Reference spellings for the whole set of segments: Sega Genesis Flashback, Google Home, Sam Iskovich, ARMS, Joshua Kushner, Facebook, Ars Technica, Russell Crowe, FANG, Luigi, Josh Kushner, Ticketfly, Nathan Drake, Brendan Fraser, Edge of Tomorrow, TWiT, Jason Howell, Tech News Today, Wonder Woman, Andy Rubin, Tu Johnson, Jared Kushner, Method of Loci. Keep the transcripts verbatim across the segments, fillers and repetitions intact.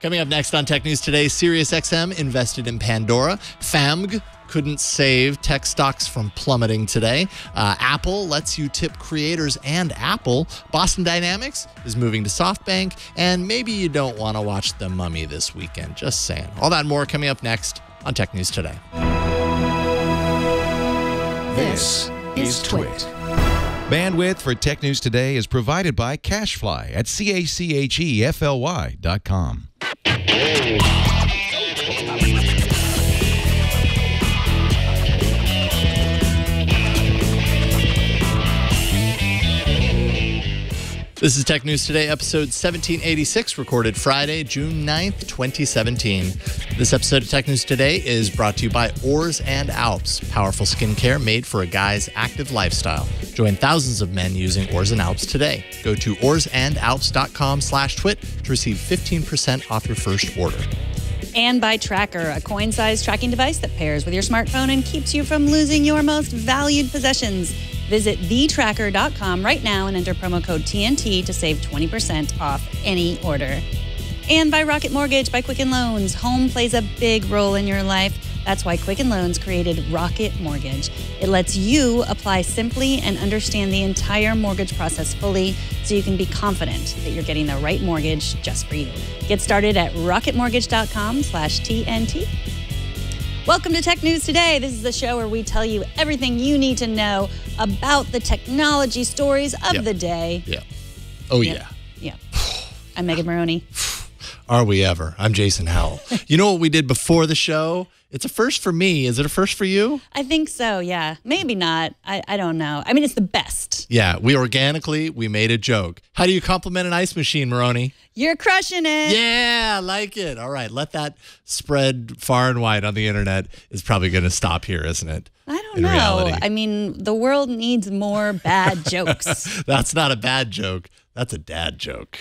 Coming up next on Tech News Today, SiriusXM invested in Pandora. F A M G couldn't save tech stocks from plummeting today. Uh, Apple lets you tip creators and Apple. Boston Dynamics is moving to SoftBank. And maybe you don't want to watch The Mummy this weekend. Just saying. All that and more coming up next on Tech News Today. This is Twit. Bandwidth for Tech News Today is provided by Cashfly at C A C H E F L Y dot com. This is Tech News Today, episode seventeen eighty-six, recorded Friday, June ninth, twenty seventeen. This episode of Tech News Today is brought to you by Oars and Alps, powerful skincare made for a guy's active lifestyle. Join thousands of men using Oars and Alps today. Go to oars and alps dot com slash twit to receive fifteen percent off your first order. And by Tracker, a coin-sized tracking device that pairs with your smartphone and keeps you from losing your most valued possessions. Visit the tracker dot com right now and enter promo code T N T to save twenty percent off any order. And by Rocket Mortgage by Quicken Loans. Home plays a big role in your life. That's why Quicken Loans created Rocket Mortgage. It lets you apply simply and understand the entire mortgage process fully so you can be confident that you're getting the right mortgage just for you. Get started at rocket mortgage dot com slash T N T. Welcome to Tech News Today. This is the show where we tell you everything you need to know about the technology stories of yep. the day. Yeah. Oh, yep. yeah. Yeah. I'm Megan Maroney. Are we ever? I'm Jason Howell. You know what we did before the show? It's a first for me. Is it a first for you? I think so, yeah. Maybe not. I, I don't know. I mean, it's the best. Yeah, we organically, we made a joke. How do you compliment an ice machine, Maroney? You're crushing it. Yeah, I like it. All right, let that spread far and wide on the internet. It's probably going to stop here, isn't it? I don't In know. Reality. I mean, the world needs more bad jokes. That's not a bad joke. That's a dad joke.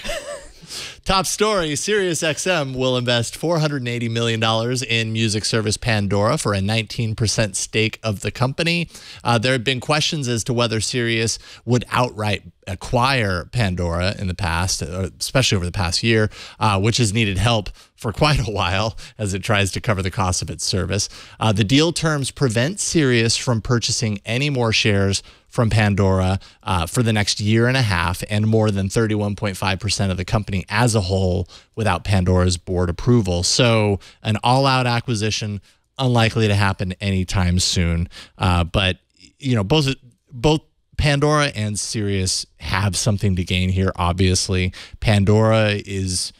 Top story, SiriusXM will invest four hundred eighty million dollars in music service Pandora for a nineteen percent stake of the company. Uh, there had been questions as to whether Sirius would outright acquire Pandora in the past, especially over the past year, uh, which has needed help for quite a while as it tries to cover the cost of its service. Uh, the deal terms prevent Sirius from purchasing any more shares from Pandora uh, for the next year and a half, and more than thirty-one point five percent of the company as a whole without Pandora's board approval. So an all-out acquisition, unlikely to happen anytime soon. Uh, but you know, both both Pandora and Sirius have something to gain here. Obviously, Pandora is,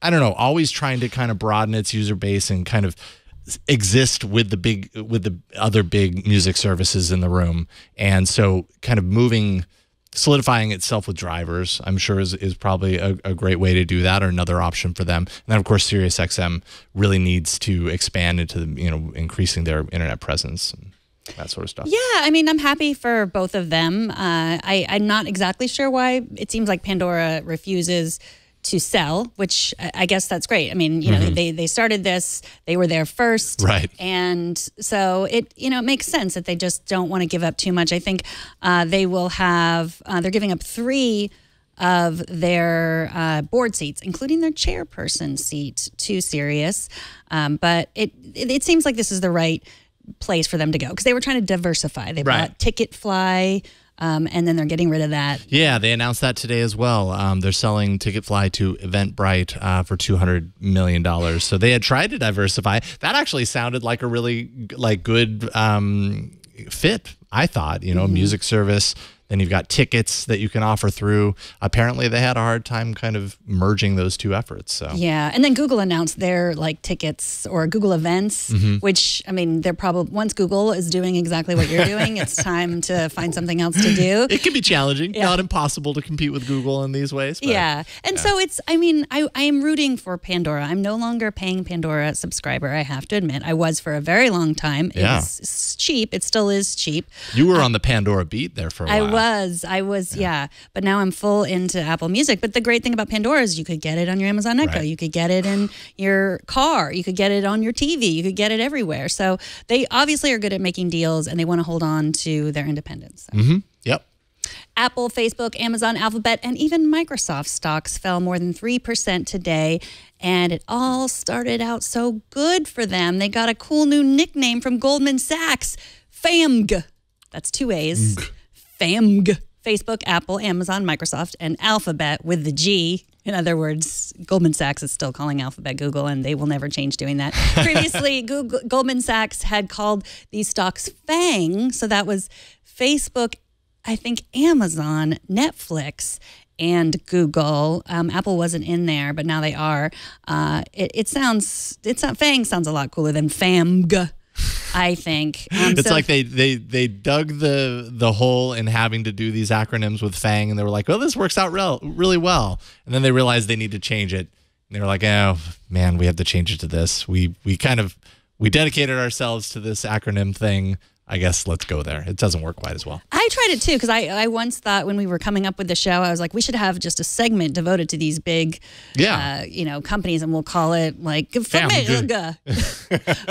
I don't know, always trying to kind of broaden its user base and kind of exist with the big with the other big music services in the room, and so kind of moving, solidifying itself with drivers, I'm sure is, is probably a, a great way to do that, or another option for them. And then of course SiriusXM really needs to expand into the, you know, increasing their internet presence and that sort of stuff. Yeah, I mean, I'm happy for both of them. uh I I'm not exactly sure why it seems like Pandora refuses to sell, which I guess that's great. I mean, you know, mm-hmm. they, they started this, they were there first. Right. And so it, you know, it makes sense that they just don't want to give up too much. I think uh, they will have, uh, they're giving up three of their uh, board seats, including their chairperson seat, to Sirius. Um, but it, it, it seems like this is the right place for them to go, because they were trying to diversify. They right. bought Ticketfly, Um, and then they're getting rid of that. Yeah, they announced that today as well. Um, they're selling Ticketfly to Eventbrite uh, for two hundred million dollars. So they had tried to diversify. That actually sounded like a really like good um, fit, I thought. You know, mm-hmm. music service. Then you've got tickets that you can offer through. Apparently, they had a hard time kind of merging those two efforts. So yeah, and then Google announced their like tickets or Google Events, mm-hmm. which I mean, they're probably, once Google is doing exactly what you're doing, it's time to find something else to do. It can be challenging, yeah. not impossible to compete with Google in these ways. But, yeah, and yeah. so it's. I mean, I I am rooting for Pandora. I'm no longer paying Pandora subscriber. I have to admit, I was for a very long time. Yeah. It's cheap. It still is cheap. You were I, on the Pandora beat there for a while. I was. I was, yeah. yeah. But now I'm full into Apple Music. But the great thing about Pandora is you could get it on your Amazon Echo. Right. You could get it in your car. You could get it on your T V. You could get it everywhere. So they obviously are good at making deals, and they want to hold on to their independence. So. Mm-hmm. Yep. Apple, Facebook, Amazon, Alphabet, and even Microsoft stocks fell more than three percent today. And it all started out so good for them. They got a cool new nickname from Goldman Sachs, F A M G. That's two A's. Mm. F A M G. Facebook, Apple, Amazon, Microsoft, and Alphabet with the G. In other words, Goldman Sachs is still calling Alphabet Google, and they will never change doing that. Previously, Google, Goldman Sachs had called these stocks FANG, so that was Facebook, I think Amazon, Netflix, and Google. Um, Apple wasn't in there, but now they are. Uh, it, it sounds, it's not, FANG sounds a lot cooler than F A M G. I think um, it's so like they they they dug the the hole in having to do these acronyms with FANG, and they were like, "Well, this works out real really well." And then they realized they need to change it, and they were like, "Oh man, we have to change it to this. We we kind of we dedicated ourselves to this acronym thing. I guess let's go there." It doesn't work quite as well. I tried it too, because I I once thought when we were coming up with the show, I was like, we should have just a segment devoted to these big, yeah, uh, you know, companies, and we'll call it like Famiga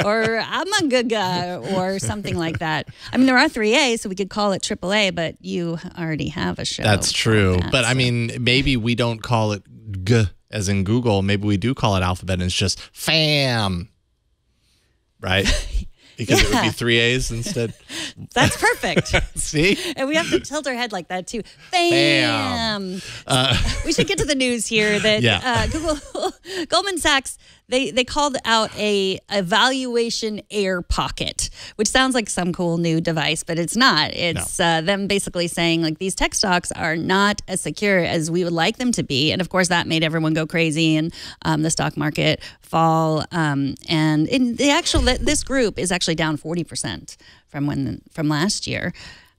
or Amaguga or something like that. I mean, there are three A's, so we could call it Triple A, but you already have a show. That's true, that, but so. I mean, maybe we don't call it G as in Google. Maybe we do call it Alphabet, and it's just Fam, right? Because yeah. It would be three A's instead. That's perfect. See? And we have to tilt our head like that, too. Bam! Bam. Uh, we should get to the news here that yeah. uh, Google, Goldman Sachs, they, they called out a, a valuation air pocket, which sounds like some cool new device, but it's not. It's no. uh, them basically saying, like, these tech stocks are not as secure as we would like them to be. And, of course, that made everyone go crazy and um, the stock market fall. Um, and in the actual, this group is actually down forty percent from when from last year.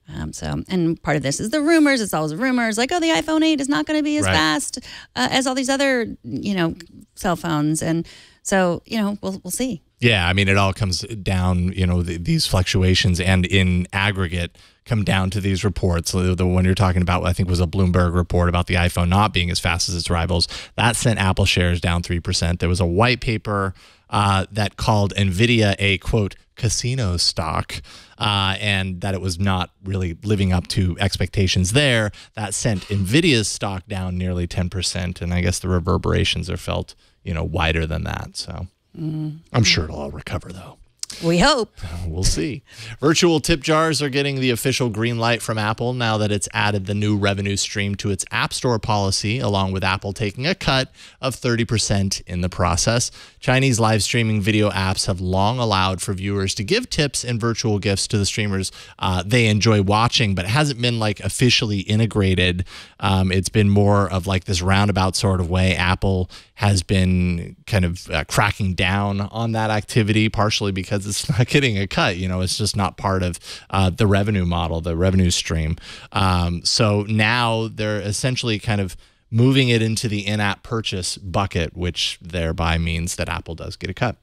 Um, so, and part of this is the rumors. It's always rumors like, oh, the iPhone eight is not going to be as right. fast uh, as all these other, you know, cell phones. And so, you know, we'll we'll see. Yeah, I mean, it all comes down, you know, the, these fluctuations, and in aggregate come down to these reports. The, the one you're talking about, I think, was a Bloomberg report about the iPhone not being as fast as its rivals. That sent Apple shares down three percent. There was a white paper uh, that called NVIDIA a, quote, casino stock, uh, and that it was not really living up to expectations there. That sent NVIDIA's stock down nearly ten percent, and I guess the reverberations are felt, you know, wider than that. So mm. I'm sure it'll all recover, though. We hope. We'll see. Virtual tip jars are getting the official green light from Apple now that it's added the new revenue stream to its App Store policy, along with Apple taking a cut of thirty percent in the process. Chinese live streaming video apps have long allowed for viewers to give tips and virtual gifts to the streamers uh, they enjoy watching, but it hasn't been like officially integrated. Um, it's been more of like this roundabout sort of way. Apple has been kind of uh, cracking down on that activity, partially because it's not getting a cut. You know, it's just not part of uh, the revenue model, the revenue stream. Um, so now they're essentially kind of moving it into the in-app purchase bucket, which thereby means that Apple does get a cut.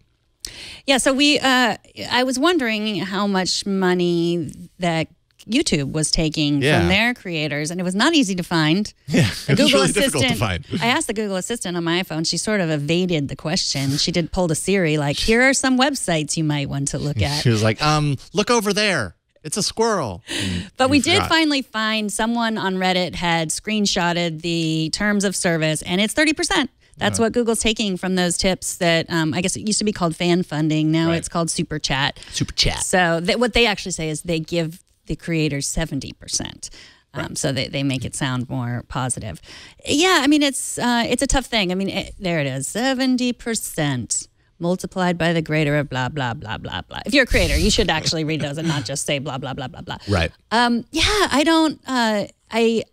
Yeah, so we, uh, I was wondering how much money that YouTube was taking yeah. from their creators, and it was not easy to find. Yeah, it was really difficult to find. I asked the Google Assistant on my iPhone. She sort of evaded the question. She did pull to Siri, like, here are some websites you might want to look at. She was like, um, look over there. It's a squirrel. And but we forgot. did finally find someone on Reddit had screenshotted the terms of service, and it's thirty percent. That's what Google's taking from those tips that um, I guess it used to be called fan funding. Now right. it's called Super Chat. Super Chat. So that what they actually say is they give the creators seventy percent. Um, right. So they, they make it sound more positive. Yeah, I mean, it's uh, it's a tough thing. I mean, it, there it is, seventy percent multiplied by the greater of blah, blah, blah, blah, blah. If you're a creator, you should actually read those and not just say blah, blah, blah, blah, blah. Right. Um, yeah, I don't, uh, I,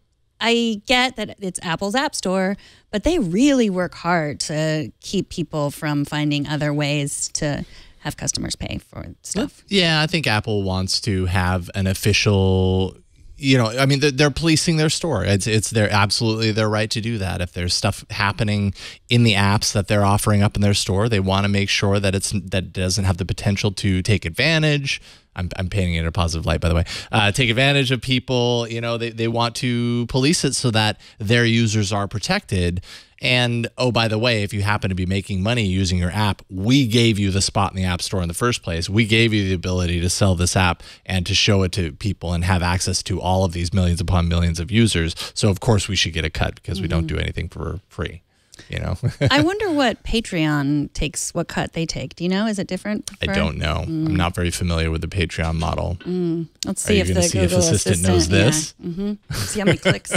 I get that it's Apple's App Store, but they really work hard to keep people from finding other ways to have customers pay for stuff. Yeah, I think Apple wants to have an official, you know, I mean, they're, they're policing their store. It's, it's their, absolutely their right to do that. If there's stuff happening in the apps that they're offering up in their store, they want to make sure that it's, that doesn't have the potential to take advantage I'm, I'm painting it in a positive light, by the way, uh, take advantage of people. You know, they, they want to police it so that their users are protected. And, oh, by the way, if you happen to be making money using your app, we gave you the spot in the App Store in the first place. We gave you the ability to sell this app and to show it to people and have access to all of these millions upon millions of users. So, of course, we should get a cut because mm-hmm. we don't do anything for free. You know, I wonder what Patreon takes, what cut they take. Do you know? Is it different? For... I don't know. Mm. I'm not very familiar with the Patreon model. Mm. Let's see if the see Google if assistant, assistant knows this. Yeah. Mm-hmm. See how many clicks.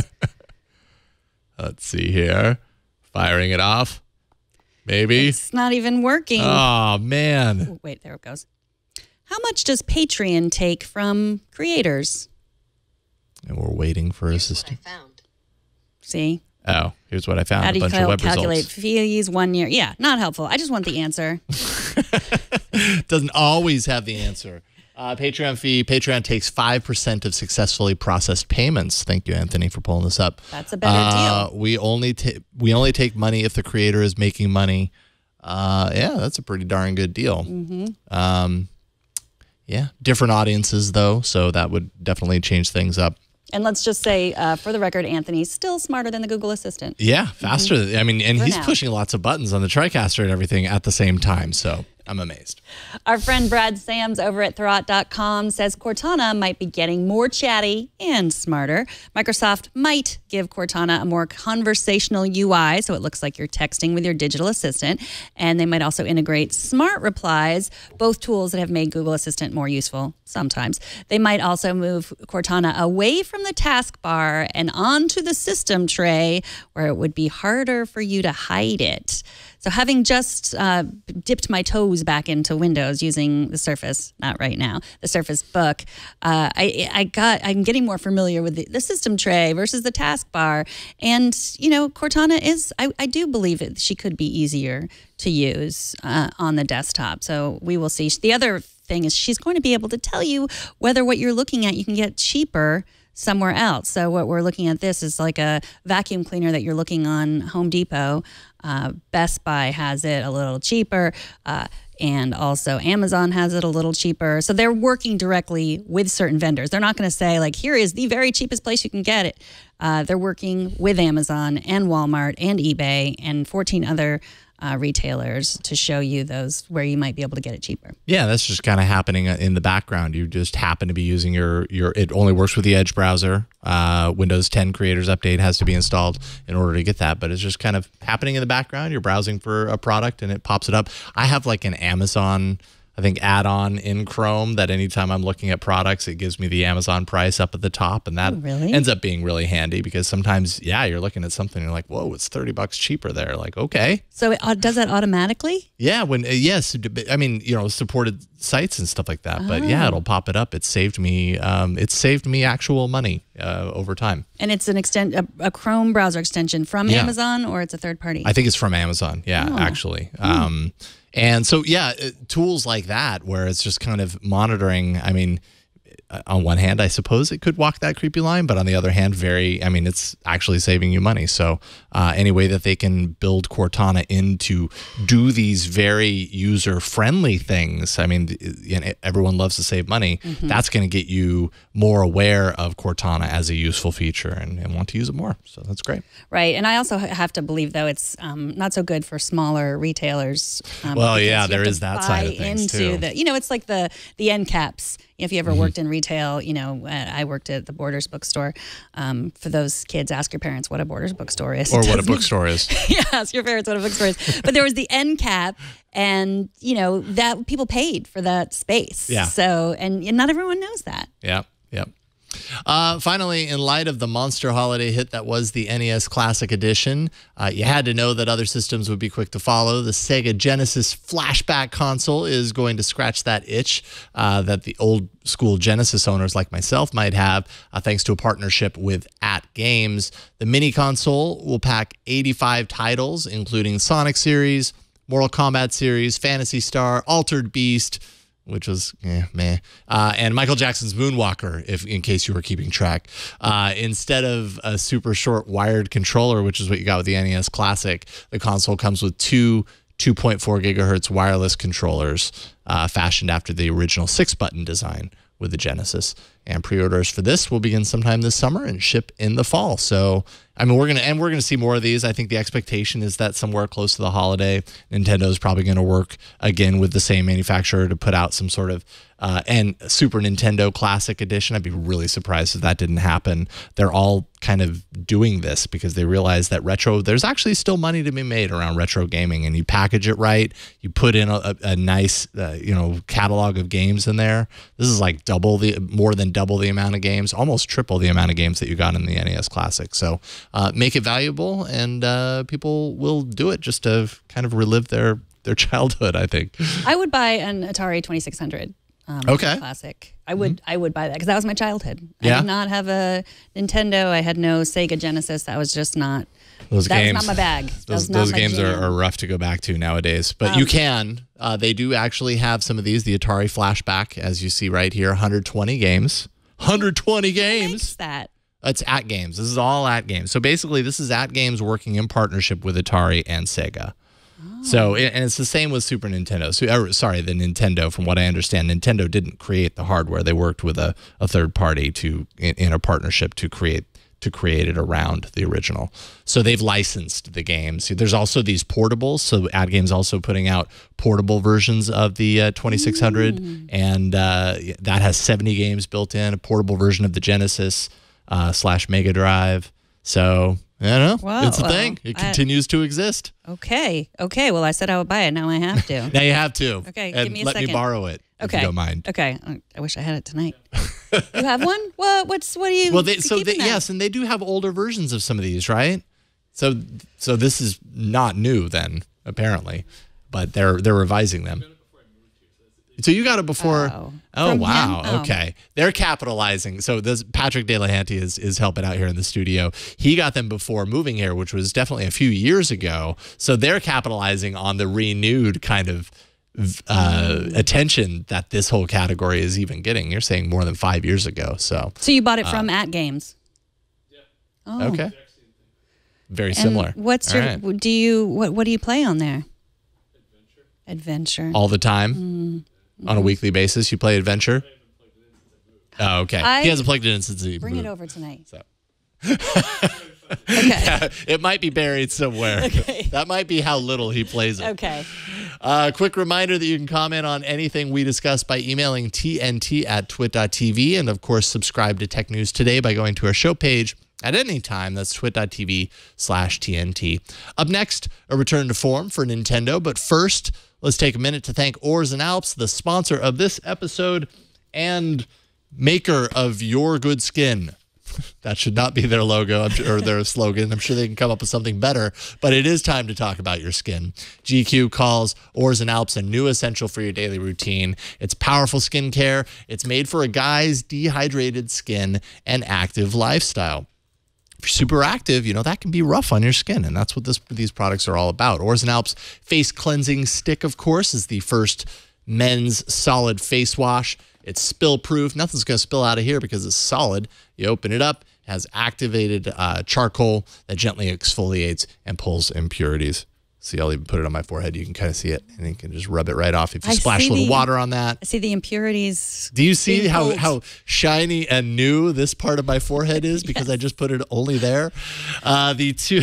Let's see here. Firing it off. Maybe it's not even working. Oh man! Oh, wait, there it goes. How much does Patreon take from creators? And we're waiting for Here's assistant. What I found. See. Oh, here's what I found. How do you a bunch cal of web calculate results. Fees one year? Yeah, not helpful. I just want the answer. Doesn't always have the answer. Uh, Patreon fee. Patreon takes five percent of successfully processed payments. Thank you, Anthony, for pulling this up. That's a better uh, deal. We only, we only take money if the creator is making money. Uh, yeah, that's a pretty darn good deal. Mm-hmm. um, yeah, different audiences, though, so that would definitely change things up. And let's just say, uh, for the record, Anthony's still smarter than the Google Assistant. Yeah, faster. Mm-hmm. I mean, and for he's now. pushing lots of buttons on the TriCaster and everything at the same time, so I'm amazed. Our friend Brad Sams over at Therot dot com says Cortana might be getting more chatty and smarter. Microsoft might give Cortana a more conversational U I, so it looks like you're texting with your digital assistant. And they might also integrate smart replies, both tools that have made Google Assistant more useful sometimes. They might also move Cortana away from the taskbar and onto the system tray, where it would be harder for you to hide it. So having just uh, dipped my toes back into Windows using the Surface, not right now, the Surface Book, uh, I, I got, I'm getting more familiar with the, the system tray versus the taskbar. And, you know, Cortana is, I, I do believe it, she could be easier to use uh, on the desktop. So we will see. The other thing is she's going to be able to tell you whether what you're looking at you can get cheaper somewhere else. So what we're looking at this is like a vacuum cleaner that you're looking on Home Depot. Uh, Best Buy has it a little cheaper, uh, and also Amazon has it a little cheaper. So they're working directly with certain vendors. They're not going to say, like, here is the very cheapest place you can get it. Uh, they're working with Amazon and Walmart and eBay and fourteen other Uh, retailers to show you those where you might be able to get it cheaper. Yeah, that's just kind of happening in the background. You just happen to be using your your. It only works with the Edge browser. Uh, Windows ten Creators Update has to be installed in order to get that, but it's just kind of happening in the background. You're browsing for a product and it pops it up. I have like an Amazon, I think, add-on in Chrome that anytime I'm looking at products, it gives me the Amazon price up at the top, and that oh, really? ends up being really handy because sometimes, yeah, you're looking at something and you're like, whoa, it's thirty bucks cheaper there. Like, okay. So it does that automatically? Yeah, when uh, yes, I mean, you know, supported sites and stuff like that, oh. but yeah, it'll pop it up. It saved me, um, it saved me actual money uh, over time. And it's an extent a, a Chrome browser extension from yeah. Amazon, or it's a third party? I think it's from Amazon. Yeah, oh. actually. Mm. Um, And so, yeah, tools like that where it's just kind of monitoring. I mean, on one hand, I suppose it could walk that creepy line, but on the other hand, very, I mean, it's actually saving you money. So uh, any way that they can build Cortana in to do these very user-friendly things, I mean, everyone loves to save money. Mm-hmm. That's going to get you more aware of Cortana as a useful feature and, and want to use it more. So that's great. Right. And I also have to believe, though, it's um, not so good for smaller retailers. Um, well, yeah, there is that side of things, too. The, you know, it's like the, the end caps. If you ever mm-hmm. worked in retail, you know, I worked at the Borders bookstore. Um, for those kids, ask your parents what a Borders bookstore is. Or what a bookstore is. Yeah, ask your parents what a bookstore is. But there was the end cap, and, you know, that people paid for that space. Yeah. So, and, and not everyone knows that. Yeah, yeah. Uh, finally, in light of the monster holiday hit that was the N E S Classic Edition, uh, you had to know that other systems would be quick to follow. The Sega Genesis flashback console is going to scratch that itch uh, that the old school Genesis owners like myself might have, uh, thanks to a partnership with At Games. The mini console will pack eighty-five titles, including Sonic series, Mortal Kombat series, Phantasy Star, Altered Beast, which was eh, meh, uh, and Michael Jackson's Moonwalker, if in case you were keeping track, uh, instead of a super short wired controller, which is what you got with the N E S Classic. The console comes with two two point four gigahertz wireless controllers uh, fashioned after the original six-button design with the Genesis. And pre-orders for this will begin sometime this summer and ship in the fall. So, I mean, we're going to, and we're going to see more of these. I think the expectation is that somewhere close to the holiday, Nintendo's probably going to work again with the same manufacturer to put out some sort of, uh, and Super Nintendo Classic Edition. I'd be really surprised if that didn't happen. They're all kind of doing this because they realize that retro, there's actually still money to be made around retro gaming, and you package it right. You put in a, a nice, uh, you know, catalog of games in there. This is like double the, more than double the amount of games, almost triple the amount of games that you got in the N E S Classic. So uh, make it valuable, and uh, people will do it just to kind of relive their their childhood, I think. I would buy an Atari twenty-six hundred um, okay. Classic. I would, mm-hmm. I would buy that because that was my childhood. Yeah. I did not have a Nintendo. I had no Sega Genesis. That was just not, those that games, was not my bag. That those was not those my games are, are rough to go back to nowadays, but um, you can. Uh, they do actually have some of these, the Atari Flashback, as you see right here, one hundred twenty games. one hundred twenty games. Who makes that? It's At Games. This is all At Games. So basically, this is At Games working in partnership with Atari and Sega. Oh. So, and it's the same with Super Nintendo. So, or, sorry, the Nintendo, from what I understand, Nintendo didn't create the hardware. They worked with a, a third party to in, in a partnership to create to create it around the original. So they've licensed the games. There's also these portables. So At Games also putting out portable versions of the uh, twenty-six hundred, mm. and uh, that has seventy games built in, a portable version of the Genesis uh, slash Mega Drive. So, I don't know. Whoa, it's a well, thing. It continues I, to exist. Okay. Okay. Well, I said I would buy it. Now I have to. Now you have to. Okay. And give me a let second. me borrow it. Okay. If you don't mind. Okay. I wish I had it tonight. You have one? What? What's? What do you? Well, they, so they, yes, and they do have older versions of some of these, right? So, so this is not new then, apparently, but they're they're revising them. So you got it before. Oh, oh wow. Oh. Okay. They're capitalizing. So this Patrick DeLahanty is, is helping out here in the studio. He got them before moving here, which was definitely a few years ago. So they're capitalizing on the renewed kind of uh, attention that this whole category is even getting. You're saying more than five years ago. So, so you bought it from uh, At Games. Yeah. Oh. Okay. Very similar. And what's your, right. do you, what, what do you play on there? Adventure. Adventure. All the time. Mm. On a weekly basis, you play Adventure? Oh, okay. I he hasn't plugged it in since he Bring moved. it over tonight. So. Okay. Yeah, it might be buried somewhere. Okay. That might be how little he plays it. Okay. Uh, quick reminder that you can comment on anything we discuss by emailing T N T at twit dot T V. And, of course, subscribe to Tech News Today by going to our show page at any time. That's twit dot T V slash T N T. Up next, a return to form for Nintendo. But first, let's take a minute to thank Oars and Alps, the sponsor of this episode and maker of Your Good Skin. That should not be their logo or their slogan. I'm sure they can come up with something better, but it is time to talk about your skin. G Q calls Oars and Alps a new essential for your daily routine. It's powerful skincare. It's made for a guy's dehydrated skin and active lifestyle. If you're super active, you know, that can be rough on your skin, and that's what this, these products are all about. Oars and Alps Face Cleansing Stick, of course, is the first men's solid face wash. It's spill-proof. Nothing's going to spill out of here because it's solid. You open it up, it has activated uh, charcoal that gently exfoliates and pulls impurities. See, I'll even put it on my forehead. You can kind of see it, and you can just rub it right off if you I splash a little the, water on that. I see the impurities. Do you see how, how shiny and new this part of my forehead is? Because yes. I just put it only there. Uh, the two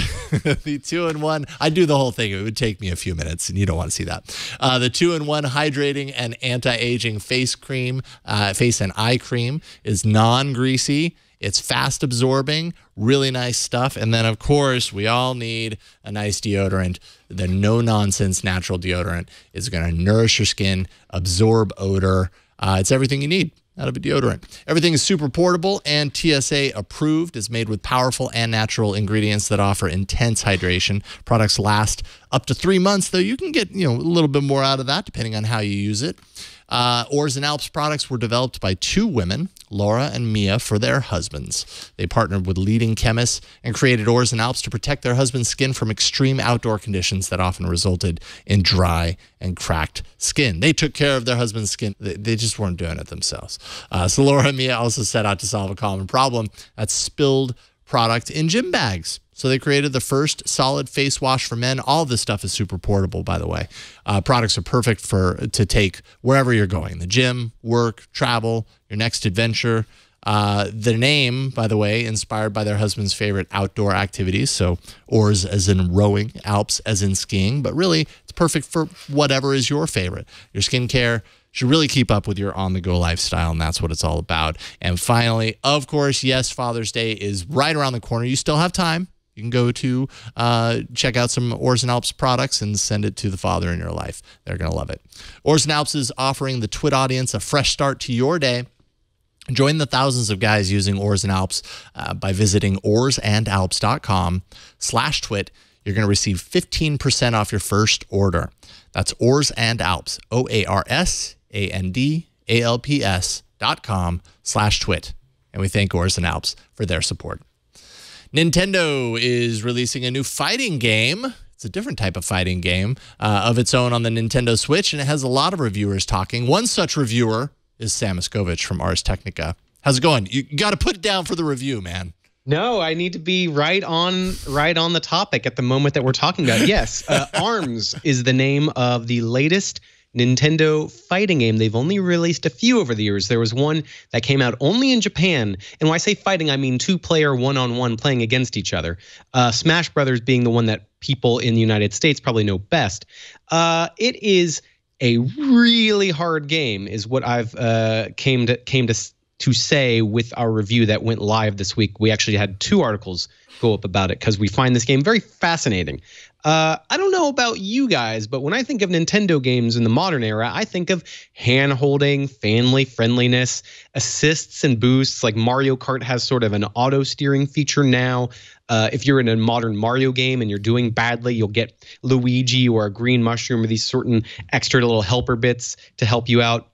the two-in-one, I do the whole thing. It would take me a few minutes, and you don't want to see that. Uh, the two-in-one hydrating and anti-aging face cream, uh, face and eye cream is non-greasy. It's fast absorbing, really nice stuff. And then, of course, we all need a nice deodorant. The no-nonsense natural deodorant is going to nourish your skin, absorb odor. Uh, it's everything you need out of a deodorant. Everything is super portable and T S A approved. It's made with powerful and natural ingredients that offer intense hydration. Products last up to three months, though you can get, you know, a little bit more out of that depending on how you use it. Uh, Oars and Alps products were developed by two women, Laura and Mia, for their husbands. They partnered with leading chemists and created Oars and Alps to protect their husband's skin from extreme outdoor conditions that often resulted in dry and cracked skin. They took care of their husband's skin. They, they just weren't doing it themselves. Uh, so Laura and Mia also set out to solve a common problem: that's spilled product in gym bags. So they created the first solid face wash for men. All this stuff is super portable, by the way. Uh, products are perfect for to take wherever you're going, the gym, work, travel, your next adventure. Uh, the name, by the way, inspired by their husband's favorite outdoor activities. So oars as in rowing, Alps as in skiing, but really it's perfect for whatever is your favorite. Your skincare should really keep up with your on-the-go lifestyle, and that's what it's all about. And finally, of course, yes, Father's Day is right around the corner. You still have time. You can go to uh, check out some Oars and Alps products and send it to the father in your life. They're going to love it. Oars and Alps is offering the Twit audience a fresh start to your day. Join the thousands of guys using Oars and Alps uh, by visiting oars and alps dot com slash twit. You're going to receive fifteen percent off your first order. That's Oars and Alps, O A R S A N D A L P S dot com slash twit. And we thank Oars and Alps for their support. Nintendo is releasing a new fighting game. It's a different type of fighting game uh, of its own on the Nintendo Switch, and it has a lot of reviewers talking. One such reviewer is Sam Iskovich from Ars Technica. How's it going? You got to put it down for the review, man. No, I need to be right on right on the topic at the moment that we're talking about. Yes, uh, ARMS is the name of the latest Nintendo fighting game. They've only released a few over the years. There was one that came out only in Japan. And when I say fighting, I mean two-player, one-on-one playing against each other. Uh, Smash Brothers being the one that people in the United States probably know best. Uh, it is a really hard game is what I've uh, came to came to to say with our review that went live this week. We actually had two articles go up about it because we find this game very fascinating. Uh, I don't know about you guys, but when I think of Nintendo games in the modern era, I think of hand-holding, family friendliness, assists and boosts. Like Mario Kart has sort of an auto-steering feature now. Uh, if you're in a modern Mario game and you're doing badly, you'll get Luigi or a green mushroom or these certain extra little helper bits to help you out.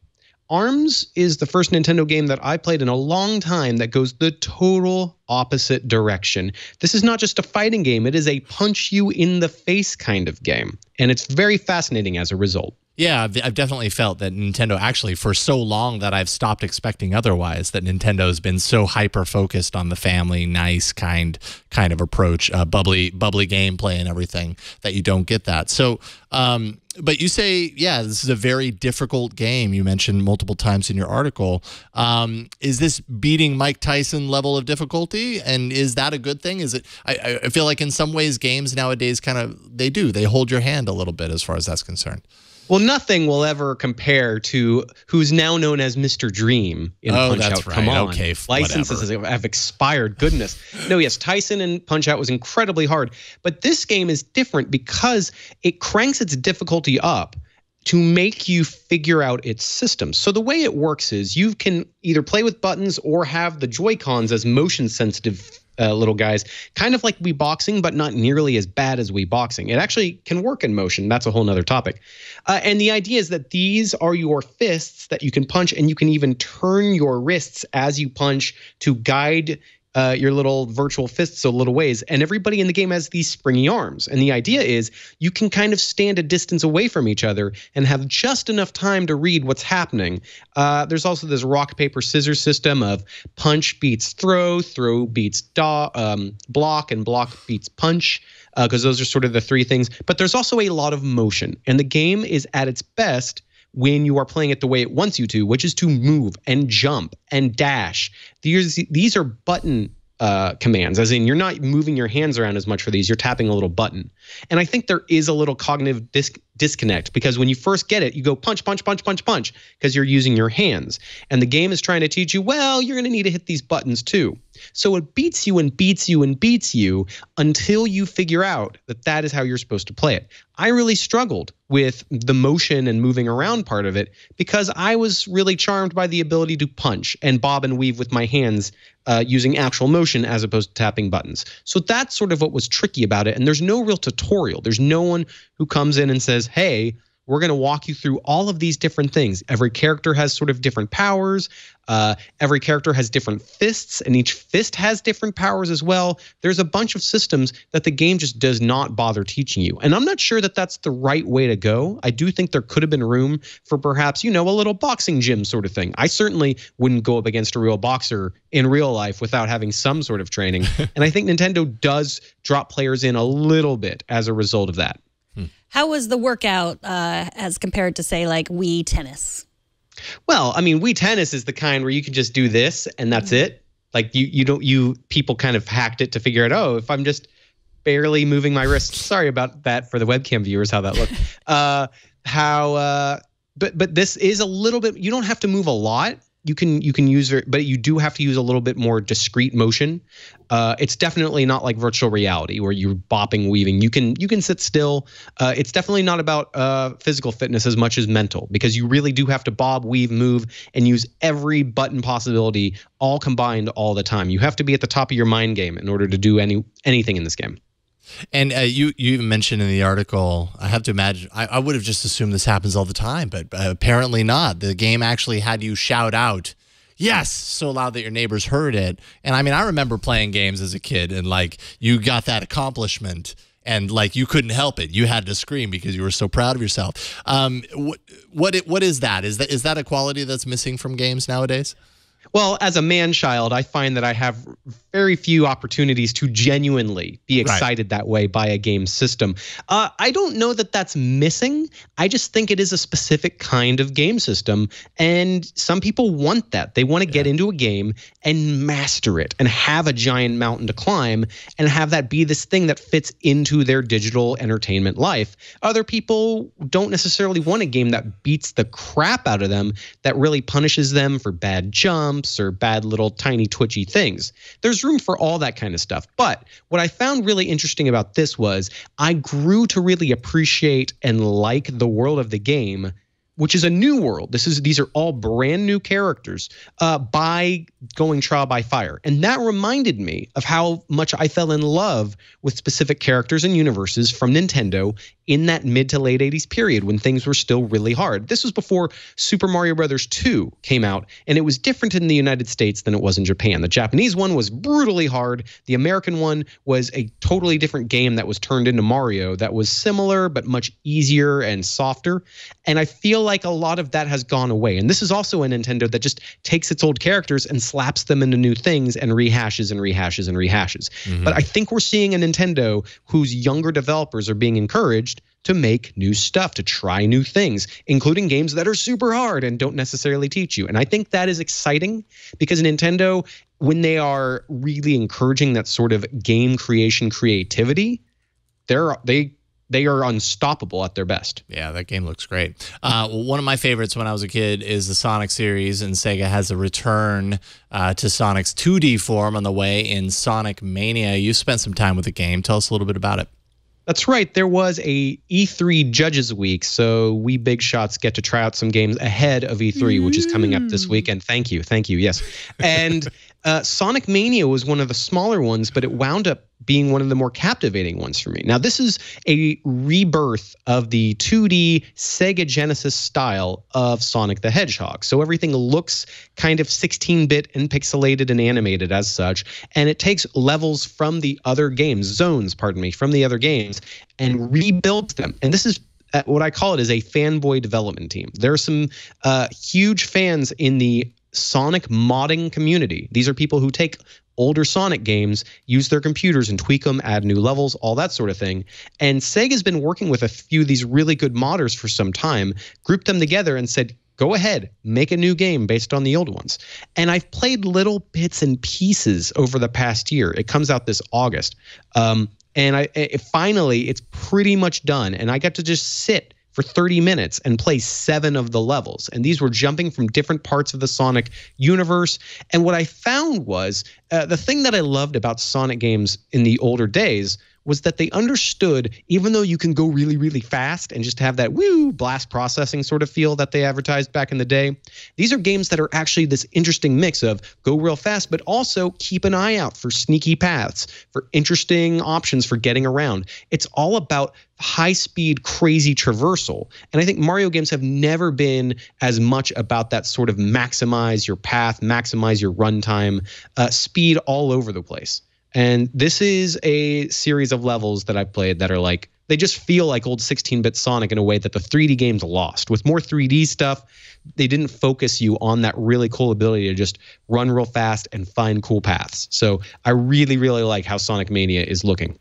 ARMS is the first Nintendo game that I played in a long time that goes the total opposite direction. This is not just a fighting game. It is a punch you in the face kind of game. And it's very fascinating as a result. Yeah, I've definitely felt that Nintendo actually for so long that I've stopped expecting otherwise, that Nintendo's been so hyper-focused on the family, nice, kind kind of approach, uh, bubbly bubbly gameplay and everything, that you don't get that. So, um, but you say, yeah, this is a very difficult game. You mentioned multiple times in your article. Um, is this beating Mike Tyson level of difficulty? And is that a good thing? Is it? I, I feel like in some ways games nowadays kind of, they do. They hold your hand a little bit as far as that's concerned. Well, nothing will ever compare to who's now known as Mister Dream in oh, Punch-Out. That's right. Come on. Okay, licenses whatever. Have expired. Goodness. No, yes, Tyson and Punch-Out was incredibly hard. But this game is different because it cranks its difficulty up to make you figure out its system. So the way it works is you can either play with buttons or have the Joy-Cons as motion-sensitive Uh, little guys, kind of like Wii boxing, but not nearly as bad as Wii boxing. It actually can work in motion. That's a whole nother topic. Uh, and the idea is that these are your fists that you can punch, and you can even turn your wrists as you punch to guide uh, your little virtual fists a little ways. And everybody in the game has these springy arms. And the idea is you can kind of stand a distance away from each other and have just enough time to read what's happening. Uh, there's also this rock, paper, scissors system of punch beats throw, throw beats do, um, block, and block beats punch, because uh, those are sort of the three things. But there's also a lot of motion, and the game is at its best when you are playing it the way it wants you to, which is to move and jump and dash. These, these are button uh, commands, as in you're not moving your hands around as much for these. You're tapping a little button. And I think there is a little cognitive dis disconnect because when you first get it, you go punch, punch, punch, punch, punch because you're using your hands. And the game is trying to teach you, well, you're going to need to hit these buttons too. So it beats you and beats you and beats you until you figure out that that is how you're supposed to play it. I really struggled with the motion and moving around part of it because I was really charmed by the ability to punch and bob and weave with my hands uh, using actual motion as opposed to tapping buttons. So that's sort of what was tricky about it. And there's no real tutorial. There's no one who comes in and says, hey, We're going to walk you through all of these different things. Every character has sort of different powers. Uh, every character has different fists, and each fist has different powers as well. There's a bunch of systems that the game just does not bother teaching you. And I'm not sure that that's the right way to go. I do think there could have been room for perhaps, you know, a little boxing gym sort of thing. I certainly wouldn't go up against a real boxer in real life without having some sort of training. And I think Nintendo does drop players in a little bit as a result of that. Hmm. How was the workout uh, as compared to, say, like Wii Tennis? Well, I mean, Wii Tennis is the kind where you can just do this and that's it. Like you, you don't, you people kind of hacked it to figure out, oh, if I'm just barely moving my wrist. Sorry about that for the webcam viewers, how that looked. Uh, how, uh, but but this is a little bit. You don't have to move a lot. You can you can use it, but you do have to use a little bit more discrete motion. Uh, it's definitely not like virtual reality where you're bopping, weaving. You can you can sit still. Uh, it's definitely not about uh, physical fitness as much as mental, because you really do have to bob, weave, move, and use every button possibility all combined all the time. You have to be at the top of your mind game in order to do any anything in this game. And uh, you you mentioned in the article, I have to imagine, I, I would have just assumed this happens all the time, but uh, apparently not. The game actually had you shout out, yes, so loud that your neighbors heard it. And I mean, I remember playing games as a kid and like you got that accomplishment and like you couldn't help it. You had to scream because you were so proud of yourself. Um, what what what is that? Is that is that a quality that's missing from games nowadays? Well, as a man-child, I find that I have very few opportunities to genuinely be excited right. that way by a game system. Uh, I don't know that that's missing. I just think it is a specific kind of game system, and some people want that. They want to yeah. get into a game and master it and have a giant mountain to climb and have that be this thing that fits into their digital entertainment life. Other people don't necessarily want a game that beats the crap out of them, that really punishes them for bad jumps or bad little tiny twitchy things. There's room for all that kind of stuff. But what I found really interesting about this was I grew to really appreciate and like the world of the game, which is a new world. This is these are all brand new characters uh, by going trial by fire. And that reminded me of how much I fell in love with specific characters and universes from Nintendo in that mid to late eighties period when things were still really hard. This was before Super Mario Brothers two came out, and it was different in the United States than it was in Japan. The Japanese one was brutally hard. The American one was a totally different game that was turned into Mario that was similar but much easier and softer. And I feel like a lot of that has gone away. And this is also a Nintendo that just takes its old characters and slaps them into new things and rehashes and rehashes and rehashes. Mm-hmm. But I think we're seeing a Nintendo whose younger developers are being encouraged to make new stuff, to try new things, including games that are super hard and don't necessarily teach you. And I think that is exciting because Nintendo, when they are really encouraging that sort of game creation creativity, they're, they they are unstoppable at their best. Yeah, that game looks great. Uh, one of my favorites when I was a kid is the Sonic series, and Sega has a return uh, to Sonic's two D form on the way in Sonic Mania. You spent some time with the game. Tell us a little bit about it. That's right. There was a E three Judges Week, so we big shots get to try out some games ahead of E three, mm. which is coming up this weekend. Thank you. Thank you. Yes. And uh, Sonic Mania was one of the smaller ones, but it wound up being one of the more captivating ones for me. Now, this is a rebirth of the two D Sega Genesis style of Sonic the Hedgehog. So everything looks kind of sixteen bit and pixelated and animated as such. And it takes levels from the other games, zones, pardon me, from the other games and rebuilds them. And this is what I call it is a fanboy development team. There are some uh, huge fans in the Sonic modding community. These are people who take older Sonic games, use their computers and tweak them, add new levels, all that sort of thing. And Sega's been working with a few of these really good modders for some time, grouped them together and said, go ahead, make a new game based on the old ones. And I've played little bits and pieces over the past year. It comes out this August. Um, and I it, finally, it's pretty much done. And I got to just sit for thirty minutes and play seven of the levels. And these were jumping from different parts of the Sonic universe. And what I found was uh, the thing that I loved about Sonic games in the older days was that they understood, even though you can go really, really fast and just have that woo blast processing sort of feel that they advertised back in the day, these are games that are actually this interesting mix of go real fast, but also keep an eye out for sneaky paths, for interesting options for getting around. It's all about high-speed, crazy traversal. And I think Mario games have never been as much about that sort of maximize your path, maximize your runtime, uh, speed all over the place. And this is a series of levels that I've played that are like, they just feel like old sixteen-bit Sonic in a way that the three D games lost. With more three D stuff, they didn't focus you on that really cool ability to just run real fast and find cool paths. So I really, really like how Sonic Mania is looking.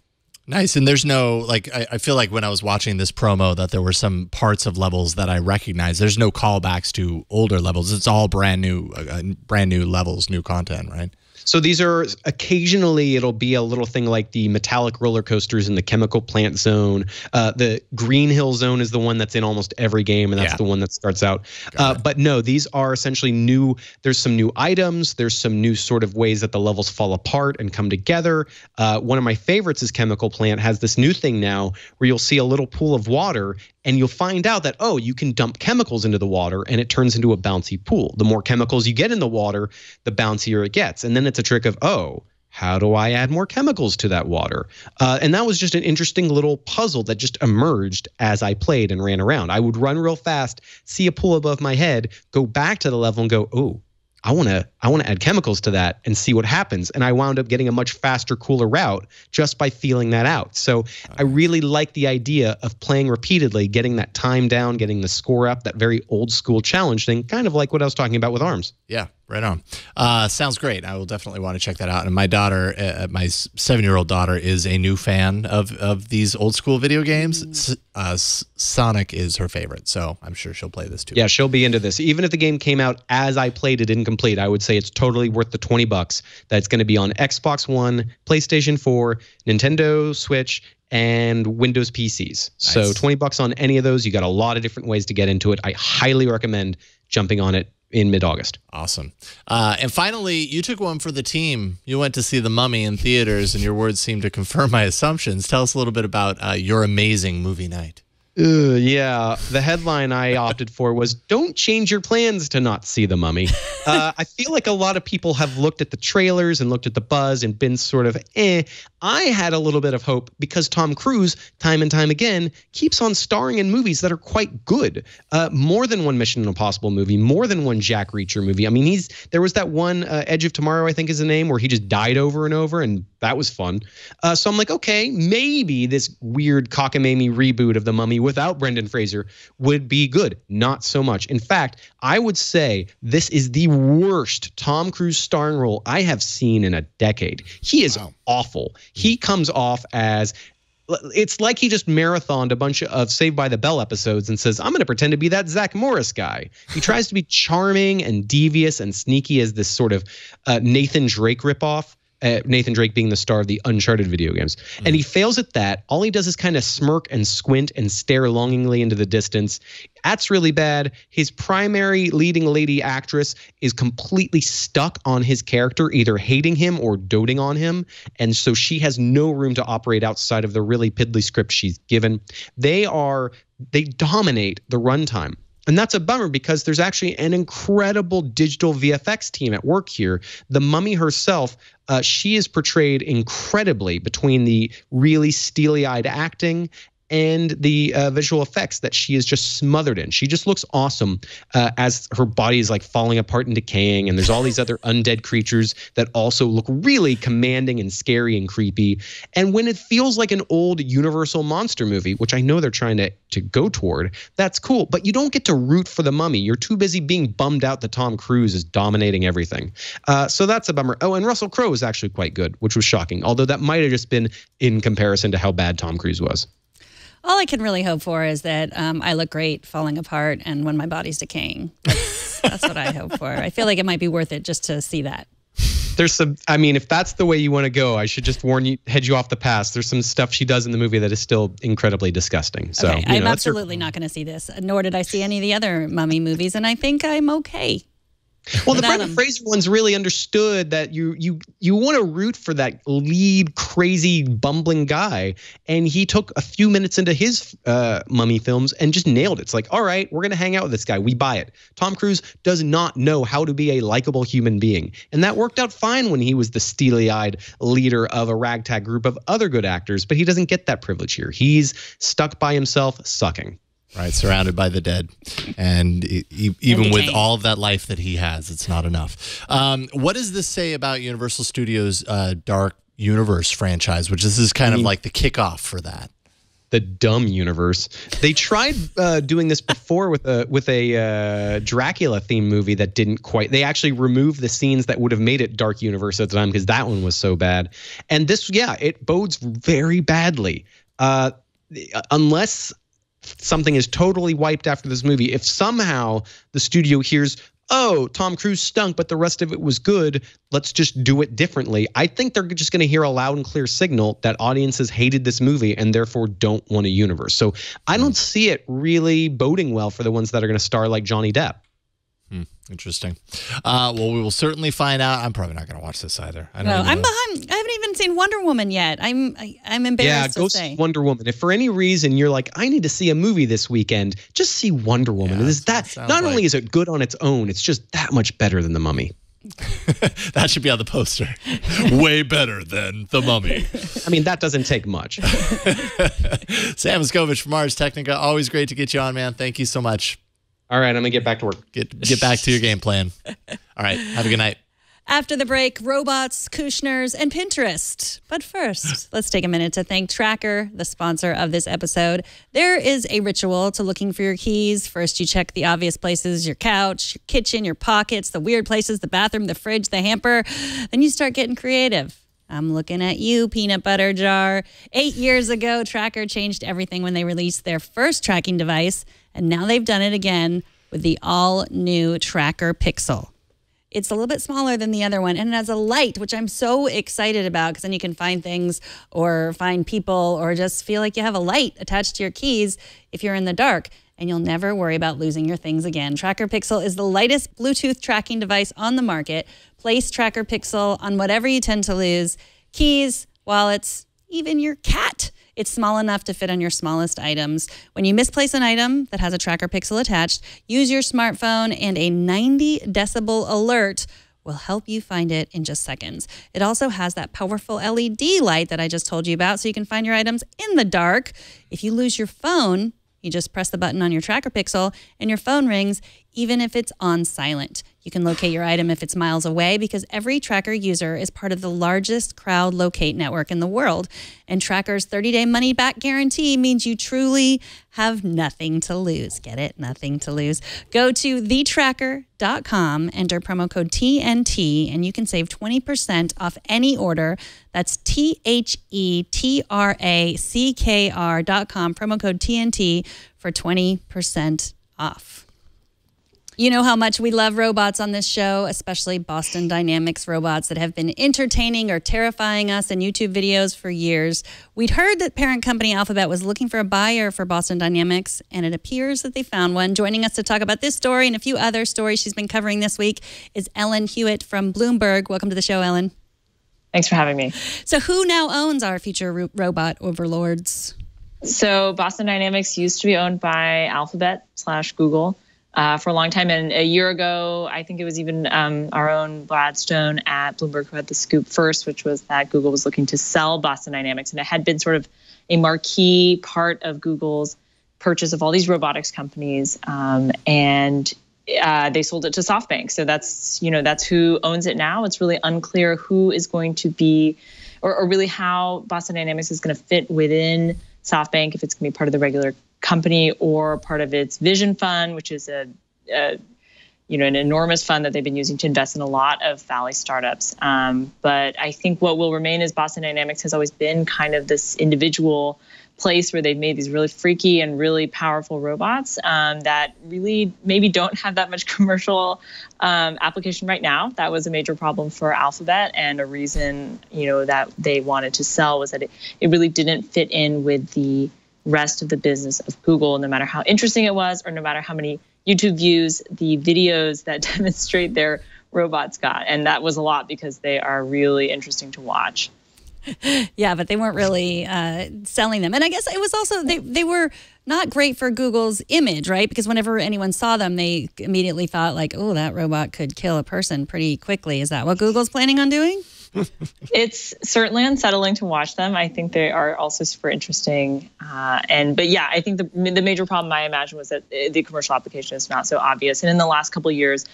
Nice. And there's no, like, I, I feel like when I was watching this promo that there were some parts of levels that I recognized. There's no callbacks to older levels. It's all brand new, uh, brand new levels, new content, right? So these are, occasionally it'll be a little thing like the metallic roller coasters in the chemical plant zone. Uh, the Green Hill zone is the one that's in almost every game, and that's yeah. the one that starts out. Uh, but no, these are essentially new. There's some new items. There's some new sort of ways that the levels fall apart and come together. Uh, one of my favorites is Chemical Plant has this new thing now where you'll see a little pool of water, and you'll find out that, oh, you can dump chemicals into the water and it turns into a bouncy pool. The more chemicals you get in the water, the bouncier it gets. And then it's a trick of, oh, how do I add more chemicals to that water? Uh, and that was just an interesting little puzzle that just emerged as I played and ran around. I would run real fast, see a pool above my head, go back to the level and go, oh, I want to I want to add chemicals to that and see what happens. And I wound up getting a much faster, cooler route just by feeling that out. So I really like the idea of playing repeatedly, getting that time down, getting the score up, that very old school challenge thing, kind of like what I was talking about with ARMS. Yeah, right on. Uh, sounds great. I will definitely want to check that out. And my daughter, uh, my seven-year-old daughter, is a new fan of, of these old school video games. Uh, Sonic is her favorite, so I'm sure she'll play this too. Yeah, she'll be into this. Even if the game came out as I played it incomplete, I would say it's totally worth the twenty bucks. That's going to be on Xbox One, PlayStation four, Nintendo Switch, and Windows P Cs. Nice. So twenty bucks on any of those. You got a lot of different ways to get into it. I highly recommend jumping on it in mid-August. Awesome. Uh, and finally, you took one for the team. You went to see The Mummy in theaters, and your words seemed to confirm my assumptions. Tell us a little bit about uh, your amazing movie night. Uh, yeah, the headline I opted for was, don't change your plans to not see The Mummy. Uh, I feel like a lot of people have looked at the trailers and looked at the buzz and been sort of, eh. I had a little bit of hope because Tom Cruise, time and time again, keeps on starring in movies that are quite good. Uh, more than one Mission Impossible movie, more than one Jack Reacher movie. I mean, he's there was that one uh, Edge of Tomorrow, I think is the name, where he just died over and over, and that was fun. Uh, so I'm like, okay, maybe this weird cockamamie reboot of The Mummy without Brendan Fraser would be good. Not so much. In fact, I would say this is the worst Tom Cruise starring role I have seen in a decade. He is wow. awful. He comes off as, it's like he just marathoned a bunch of Saved by the Bell episodes and says, I'm going to pretend to be that Zach Morris guy. He tries to be charming and devious and sneaky as this sort of uh, Nathan Drake ripoff. Uh, Nathan Drake being the star of the Uncharted video games. Mm. And he fails at that. All he does is kind of smirk and squint and stare longingly into the distance. That's really bad. His primary leading lady actress is completely stuck on his character, either hating him or doting on him. And so she has no room to operate outside of the really piddly script she's given. They are, they dominate the runtime. And that's a bummer because there's actually an incredible digital V F X team at work here. The Mummy herself, uh, she is portrayed incredibly between the really steely-eyed acting and the uh, visual effects that she is just smothered in. She just looks awesome uh, as her body is like falling apart and decaying, and there's all these other undead creatures that also look really commanding and scary and creepy. And when it feels like an old Universal monster movie, which I know they're trying to, to go toward, that's cool, but you don't get to root for the Mummy. You're too busy being bummed out that Tom Cruise is dominating everything. Uh, so that's a bummer. Oh, and Russell Crowe is actually quite good, which was shocking, although that might have just been in comparison to how bad Tom Cruise was. All I can really hope for is that um, I look great falling apart and when my body's decaying. That's, that's what I hope for. I feel like it might be worth it just to see that. There's some, I mean, if that's the way you want to go, I should just warn you, head you off the pass. There's some stuff she does in the movie that is still incredibly disgusting. So okay, I'm know, absolutely her- not going to see this, nor did I see any of the other Mummy movies, and I think I'm okay. Well, the Brendan Fraser ones really understood that you you you want to root for that lead crazy bumbling guy, and he took a few minutes into his uh, mummy films and just nailed it. It's like, all right, we're gonna hang out with this guy. We buy it. Tom Cruise does not know how to be a likable human being, and that worked out fine when he was the steely-eyed leader of a ragtag group of other good actors. But he doesn't get that privilege here. He's stuck by himself, sucking. Right, surrounded by the dead, and e even with all of that life that he has, it's not enough. Um, what does this say about Universal Studios' uh, Dark Universe franchise, which this is kind I mean, of like the kickoff for that? The dumb universe. They tried uh, doing this before with a with a uh, Dracula themed movie that didn't quite. They actually removed the scenes that would have made it Dark Universe at the time because that one was so bad. And this, yeah, it bodes very badly, uh, unless something is totally wiped after this movie. If somehow the studio hears, oh, Tom Cruise stunk, but the rest of it was good, let's just do it differently, I think they're just going to hear a loud and clear signal that audiences hated this movie and therefore don't want a universe. So I don't see it really boding well for the ones that are going to star like Johnny Depp. Hmm, interesting. Uh, well, we will certainly find out. I'm probably not going to watch this either. I don't no, I'm behind. I haven't even seen Wonder Woman yet. I'm I, I'm embarrassed yeah, to say. Yeah, go see Wonder Woman. If for any reason you're like, I need to see a movie this weekend, just see Wonder Woman. Yeah, is that not only like... is it good on its own, it's just that much better than The Mummy. That should be on the poster. Way better than The Mummy. I mean, that doesn't take much. Sam Iskovich from Ars Technica. Always great to get you on, man. Thank you so much. All right, I'm going to get back to work. Get get back to your game plan. All right, have a good night. After the break, robots, Kushners, and Pinterest. But first, let's take a minute to thank Tracker, the sponsor of this episode. There is a ritual to looking for your keys. First, you check the obvious places, your couch, your kitchen, your pockets, the weird places, the bathroom, the fridge, the hamper. Then you start getting creative. I'm looking at you, peanut butter jar. Eight years ago, Tracker changed everything when they released their first tracking device, and now they've done it again with the all-new Tracker Pixel. It's a little bit smaller than the other one, and it has a light, which I'm so excited about, because then you can find things or find people or just feel like you have a light attached to your keys if you're in the dark, and you'll never worry about losing your things again. Tracker Pixel is the lightest Bluetooth tracking device on the market. Place Tracker Pixel on whatever you tend to lose, keys, wallets, even your cat. It's small enough to fit on your smallest items. When you misplace an item that has a Tracker Pixel attached, use your smartphone, and a ninety decibel alert will help you find it in just seconds. It also has that powerful L E D light that I just told you about, so you can find your items in the dark. If you lose your phone, you just press the button on your Tracker Pixel and your phone rings, even if it's on silent. You can locate your item if it's miles away, because every Tracker user is part of the largest crowd locate network in the world. And Tracker's thirty day money-back guarantee means you truly have nothing to lose. Get it? Nothing to lose. Go to the tracker dot com, enter promo code T N T, and you can save twenty percent off any order. That's T H E T R A C K R dot com, promo code T N T, for twenty percent off. You know how much we love robots on this show, especially Boston Dynamics robots that have been entertaining or terrifying us in YouTube videos for years. We'd heard that parent company Alphabet was looking for a buyer for Boston Dynamics, and it appears that they found one. Joining us to talk about this story and a few other stories she's been covering this week is Ellen Hewitt from Bloomberg. Welcome to the show, Ellen. Thanks for having me. So who now owns our future ro- robot overlords? So Boston Dynamics used to be owned by Alphabet slash Google. Uh, for a long time, and a year ago, I think it was even um, our own Gladstone at Bloomberg who had the scoop first, which was that Google was looking to sell Boston Dynamics, and it had been sort of a marquee part of Google's purchase of all these robotics companies, um, and uh, they sold it to SoftBank. So that's you know that's who owns it now. It's really unclear who is going to be, or, or really how Boston Dynamics is going to fit within SoftBank, if it's going to be part of the regular company or part of its Vision Fund, which is a, a, you know, an enormous fund that they've been using to invest in a lot of Valley startups. Um, but I think what will remain is Boston Dynamics has always been kind of this individual place where they've made these really freaky and really powerful robots um, that really maybe don't have that much commercial um, application right now. That was a major problem for Alphabet, and a reason, you know, that they wanted to sell was that it, it really didn't fit in with the rest of the business of Google, no matter how interesting it was or no matter how many YouTube views the videos that demonstrate their robots got. And that was a lot because they are really interesting to watch. Yeah, but they weren't really uh, selling them. And I guess it was also, they, they were not great for Google's image, right? Because whenever anyone saw them, they immediately thought like, oh, that robot could kill a person pretty quickly. Is that what Google's planning on doing? It's certainly unsettling to watch them. I think they are also super interesting. Uh, and But yeah, I think the, the major problem I imagine was that the commercial application is not so obvious. And in the last couple of years,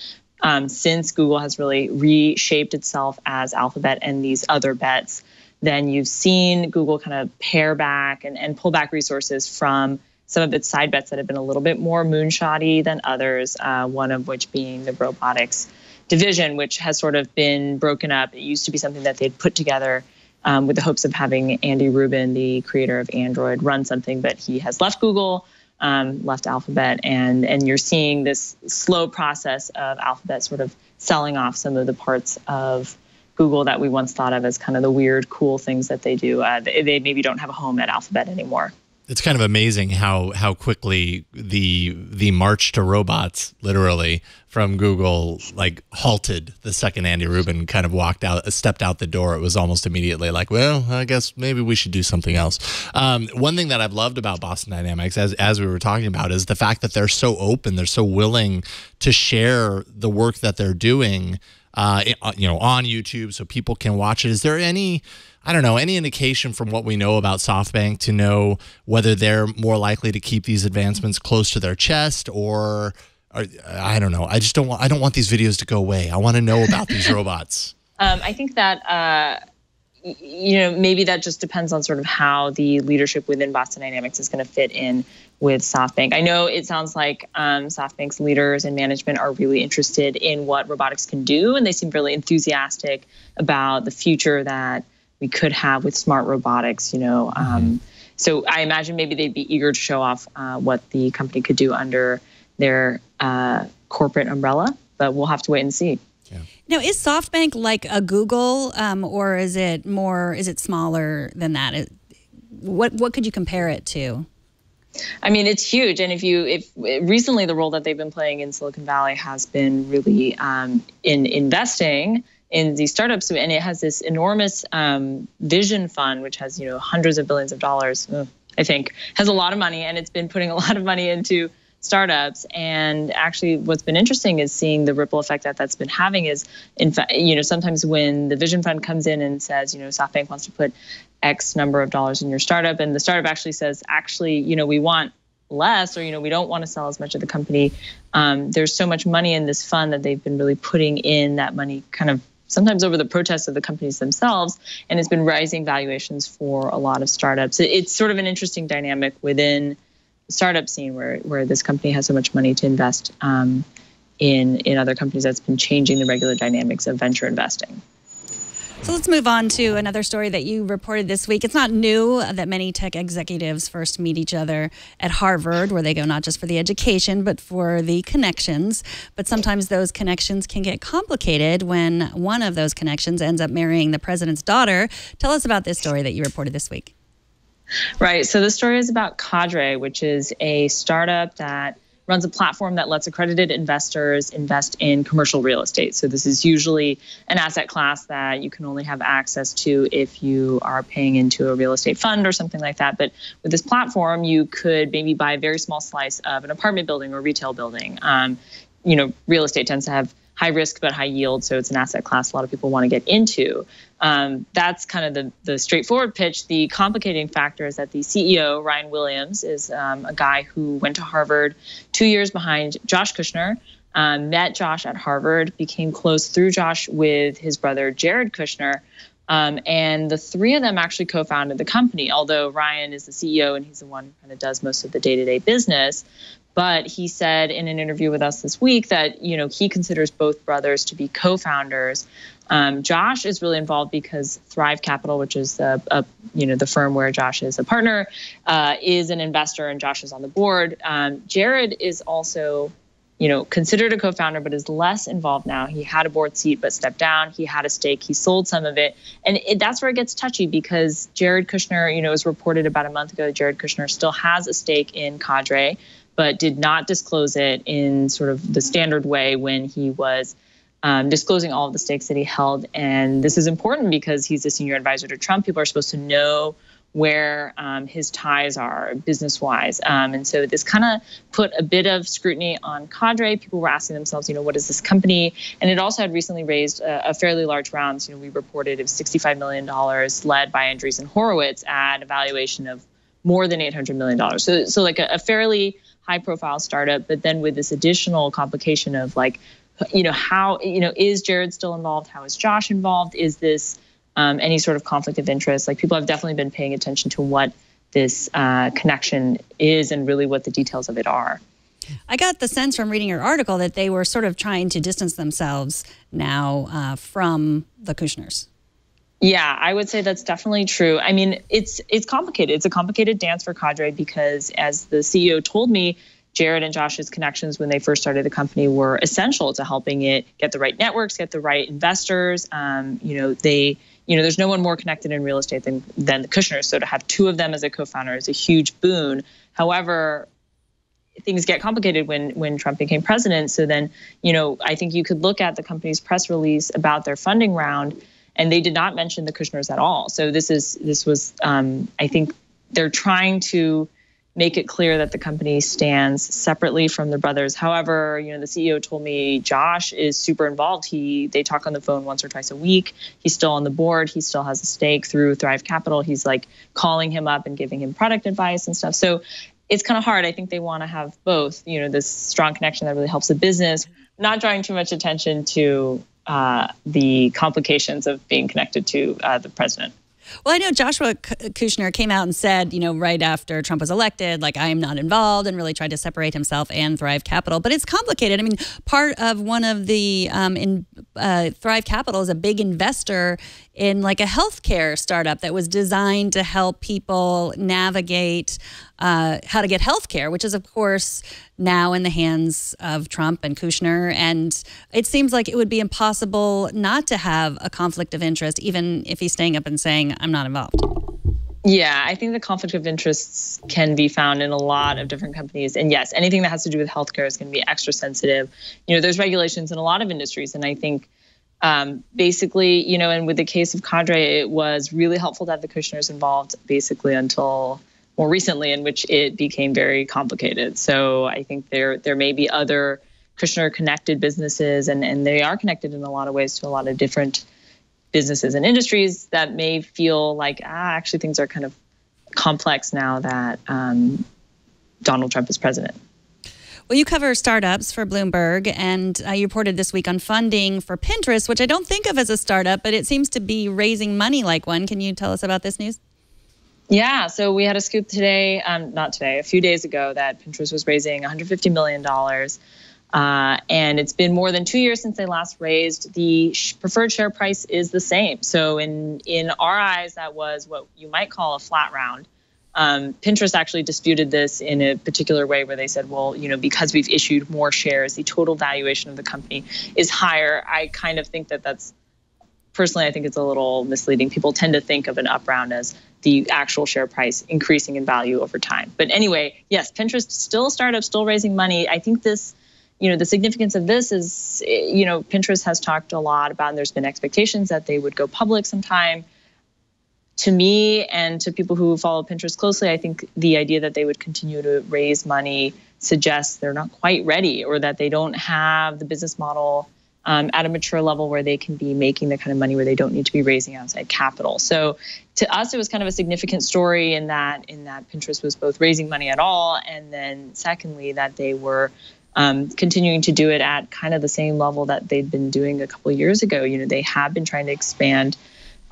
um, since Google has really reshaped itself as Alphabet and these other bets, then you've seen Google kind of pare back and, and pull back resources from some of its side bets that have been a little bit more moonshotty than others, uh, one of which being the robotics division, which has sort of been broken up. It used to be something that they'd put together um, with the hopes of having Andy Rubin, the creator of Android, run something, but he has left Google, um, left Alphabet, and, and you're seeing this slow process of Alphabet sort of selling off some of the parts of Google that we once thought of as kind of the weird, cool things that they do. Uh, they, they maybe don't have a home at Alphabet anymore. It's kind of amazing how how quickly the the march to robots, literally, from Google, like, halted the second Andy Rubin kind of walked out, stepped out the door. It was almost immediately like, well, I guess maybe we should do something else. Um, one thing that I've loved about Boston Dynamics, as as we were talking about, is the fact that they're so open, they're so willing to share the work that they're doing. Uh, you know, on YouTube so people can watch it. Is there any, I don't know, any indication from what we know about SoftBank to know whether they're more likely to keep these advancements close to their chest or, or I don't know. I just don't want, I don't want these videos to go away. I want to know about these robots. Um, I think that, uh, you know, maybe that just depends on sort of how the leadership within Boston Dynamics is going to fit in with SoftBank. I know it sounds like um, SoftBank's leaders and management are really interested in what robotics can do, and they seem really enthusiastic about the future that we could have with smart robotics, you know. Um, so I imagine maybe they'd be eager to show off uh, what the company could do under their uh, corporate umbrella, but we'll have to wait and see. Yeah. Now, is SoftBank like a Google, um, or is it more, is it smaller than that? It, what, what could you compare it to? I mean, it's huge. And if you, if recently the role that they've been playing in Silicon Valley has been really um, in investing in these startups. And it has this enormous um, vision fund, which has, you know, hundreds of billions of dollars, I think, has a lot of money. And it's been putting a lot of money into startups. And actually what's been interesting is seeing the ripple effect that that's been having is, in fact, you know, sometimes when the vision fund comes in and says, you know, SoftBank wants to put X number of dollars in your startup, and the startup actually says, actually, you know, we want less, or, you know, we don't want to sell as much of the company. Um, there's so much money in this fund that they've been really putting in that money kind of sometimes over the protests of the companies themselves, and it's been rising valuations for a lot of startups. It's sort of an interesting dynamic within the startup scene where, where this company has so much money to invest um, in, in other companies that's been changing the regular dynamics of venture investing. So let's move on to another story that you reported this week. It's not new that many tech executives first meet each other at Harvard, where they go not just for the education, but for the connections. But sometimes those connections can get complicated when one of those connections ends up marrying the president's daughter. Tell us about this story that you reported this week. Right. So the story is about Cadre, which is a startup that runs a platform that lets accredited investors invest in commercial real estate. So this is usually an asset class that you can only have access to if you are paying into a real estate fund or something like that. But with this platform, you could maybe buy a very small slice of an apartment building or retail building. Um, you know, real estate tends to have high risk but high yield, so it's an asset class a lot of people want to get into. Um, that's kind of the, the straightforward pitch. The complicating factor is that the C E O, Ryan Williams, is um, a guy who went to Harvard two years behind Josh Kushner, um, met Josh at Harvard, became close through Josh with his brother, Jared Kushner, um, and the three of them actually co-founded the company, although Ryan is the C E O and he's the one who kind of does most of the day-to-day business. But he said in an interview with us this week that, you know, he considers both brothers to be co-founders. Um, Josh is really involved because Thrive Capital, which is the, uh, you know, the firm where Josh is a partner, uh, is an investor, and Josh is on the board. Um, Jared is also, you know, considered a co-founder, but is less involved now. He had a board seat, but stepped down. He had a stake. He sold some of it. And it, that's where it gets touchy, because Jared Kushner, you know, it was reported about a month ago, Jared Kushner still has a stake in Cadre. but did not disclose it in sort of the standard way when he was um, disclosing all of the stakes that he held. And this is important because he's a senior advisor to Trump. People are supposed to know where um, his ties are business-wise. Um, and so this kind of put a bit of scrutiny on Cadre. People were asking themselves, you know, what is this company? And it also had recently raised a, a fairly large round. You know, we reported it was sixty-five million dollars led by Andreessen Horowitz at a valuation of more than eight hundred million dollars. So, so like a, a fairly high-profile startup, but then with this additional complication of like, you know, how, you know, is Jared still involved? How is Josh involved? Is this Um, any sort of conflict of interest? Like, people have definitely been paying attention to what this uh, connection is and really what the details of it are. I got the sense from reading your article that they were sort of trying to distance themselves now uh, from the Kushners. Yeah, I would say that's definitely true. I mean, it's it's complicated. It's a complicated dance for Cadre because, as the C E O told me, Jared and Josh's connections when they first started the company were essential to helping it get the right networks, get the right investors. Um, you know, they... You know, there's no one more connected in real estate than, than the Kushners. So to have two of them as a co-founder is a huge boon. However, things get complicated when when Trump became president. So then, you know, I think you could look at the company's press release about their funding round, and they did not mention the Kushners at all. So this is this was, um, I think, they're trying to make it clear that the company stands separately from the brothers. However, you know, the C E O told me Josh is super involved. He they talk on the phone once or twice a week. He's still on the board. He still has a stake through Thrive Capital. He's like calling him up and giving him product advice and stuff. So it's kind of hard. I think they want to have both, you know, this strong connection that really helps the business, not drawing too much attention to uh, the complications of being connected to uh, the president. Well, I know Joshua Kushner came out and said, you know, right after Trump was elected, like, I am not involved, and really tried to separate himself and Thrive Capital. But it's complicated. I mean, part of one of the um, in uh, Thrive Capital is a big investor in like a healthcare startup that was designed to help people navigate uh, how to get healthcare, which is, of course, now in the hands of Trump and Kushner. And it seems like it would be impossible not to have a conflict of interest, even if he's staying up and saying, I'm not involved. Yeah, I think the conflict of interests can be found in a lot of different companies. And yes, anything that has to do with healthcare is going to be extra sensitive. You know, there's regulations in a lot of industries, and I think Um, basically, you know, and with the case of Cadre, it was really helpful to have the Kushners involved basically until more recently, in which it became very complicated. So I think there there may be other Kushner-connected businesses, and, and they are connected in a lot of ways to a lot of different businesses and industries that may feel like, ah, actually things are kind of complex now that um, Donald Trump is president. Well, you cover startups for Bloomberg, and uh, you reported this week on funding for Pinterest, which I don't think of as a startup, but it seems to be raising money like one. Can you tell us about this news? Yeah, so we had a scoop today, um, not today, a few days ago, that Pinterest was raising one hundred fifty million dollars, uh, and it's been more than two years since they last raised. The preferred share price is the same. So in, in our eyes, that was what you might call a flat round. Um, Pinterest actually disputed this in a particular way where they said, well, you know, because we've issued more shares, the total valuation of the company is higher. I kind of think that that's, personally, I think it's a little misleading. People tend to think of an up round as the actual share price increasing in value over time. But anyway, yes, Pinterest still a startup, still raising money. I think this, you know, the significance of this is, you know, Pinterest has talked a lot about, and there's been expectations that they would go public sometime. To me and to people who follow Pinterest closely, I think the idea that they would continue to raise money suggests they're not quite ready, or that they don't have the business model um, at a mature level where they can be making the kind of money where they don't need to be raising outside capital. So to us, it was kind of a significant story in that in that Pinterest was both raising money at all, and then secondly, that they were um, continuing to do it at kind of the same level that they'd been doing a couple of years ago. You know, they have been trying to expand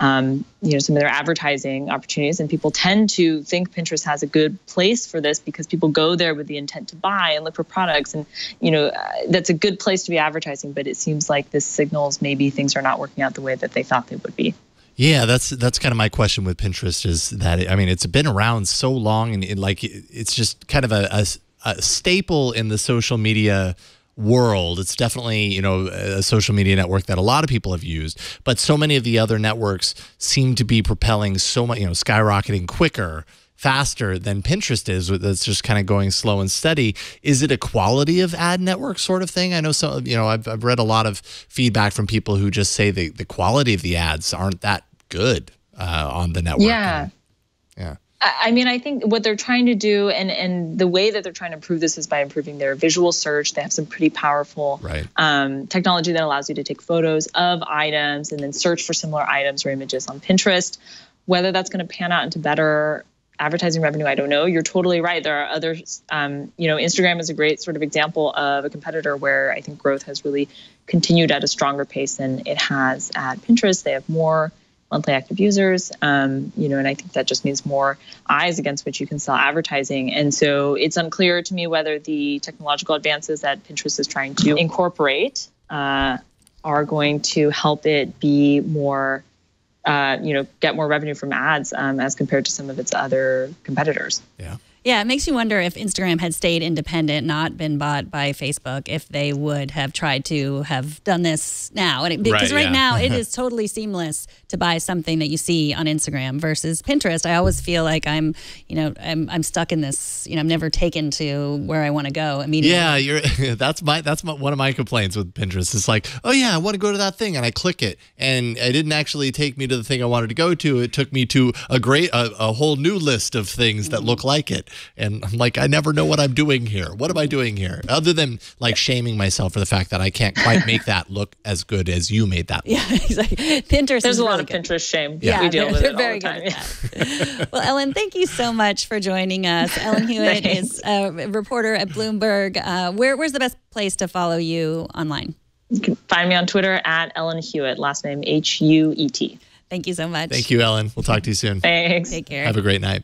Um, you know, some of their advertising opportunities, and people tend to think Pinterest has a good place for this because people go there with the intent to buy and look for products, and you know uh, that's a good place to be advertising. But it seems like this signals maybe things are not working out the way that they thought they would be. Yeah, that's that's kind of my question with Pinterest is that it, I mean it's been around so long, and it, like it, it's just kind of a, a, a staple in the social media world. It's definitely, you know, a social media network that a lot of people have used, but so many of the other networks seem to be propelling so much, you know, skyrocketing quicker faster than Pinterest is, that's just kind of going slow and steady. Is it a quality of ad network sort of thing? I know some, you know, I've, I've read a lot of feedback from people who just say the, the quality of the ads aren't that good uh, on the network. Yeah. And, yeah. I mean, I think what they're trying to do, and, and the way that they're trying to improve this is by improving their visual search. They have some pretty powerful right. um, technology that allows you to take photos of items and then search for similar items or images on Pinterest. Whether that's going to pan out into better advertising revenue, I don't know. You're totally right. There are others. Um, you know, Instagram is a great sort of example of a competitor where I think growth has really continued at a stronger pace than it has at Pinterest. They have more monthly active users, um, you know, and I think that just means more eyes against which you can sell advertising. And so it's unclear to me whether the technological advances that Pinterest is trying to incorporate uh, are going to help it be more, uh, you know, get more revenue from ads um, as compared to some of its other competitors. Yeah. Yeah, it makes you wonder if Instagram had stayed independent, not been bought by Facebook, if they would have tried to have done this now. And it, because right, right yeah. now it is totally seamless to buy something that you see on Instagram versus Pinterest. I always feel like I'm, you know, I'm I'm stuck in this. You know, I'm never taken to where I want to go immediately. Yeah, you're. That's my that's my, one of my complaints with Pinterest. It's like, oh yeah, I want to go to that thing, and I click it, and it didn't actually take me to the thing I wanted to go to. It took me to a great a, a whole new list of things that look like it. And I'm like, I never know what I'm doing here. What am I doing here? Other than like shaming myself for the fact that I can't quite make that look as good as you made that look. Yeah, exactly. Pinterest. There's a lot of Pinterest shame. Yeah, we deal with it all the time. Well, Ellen, thank you so much for joining us. Ellen Hewitt is a reporter at Bloomberg. Uh, where, where's the best place to follow you online? You can find me on Twitter at Ellen Hewitt, last name H U E T. Thank you so much. Thank you, Ellen. We'll talk to you soon. Thanks. Take care. Have a great night.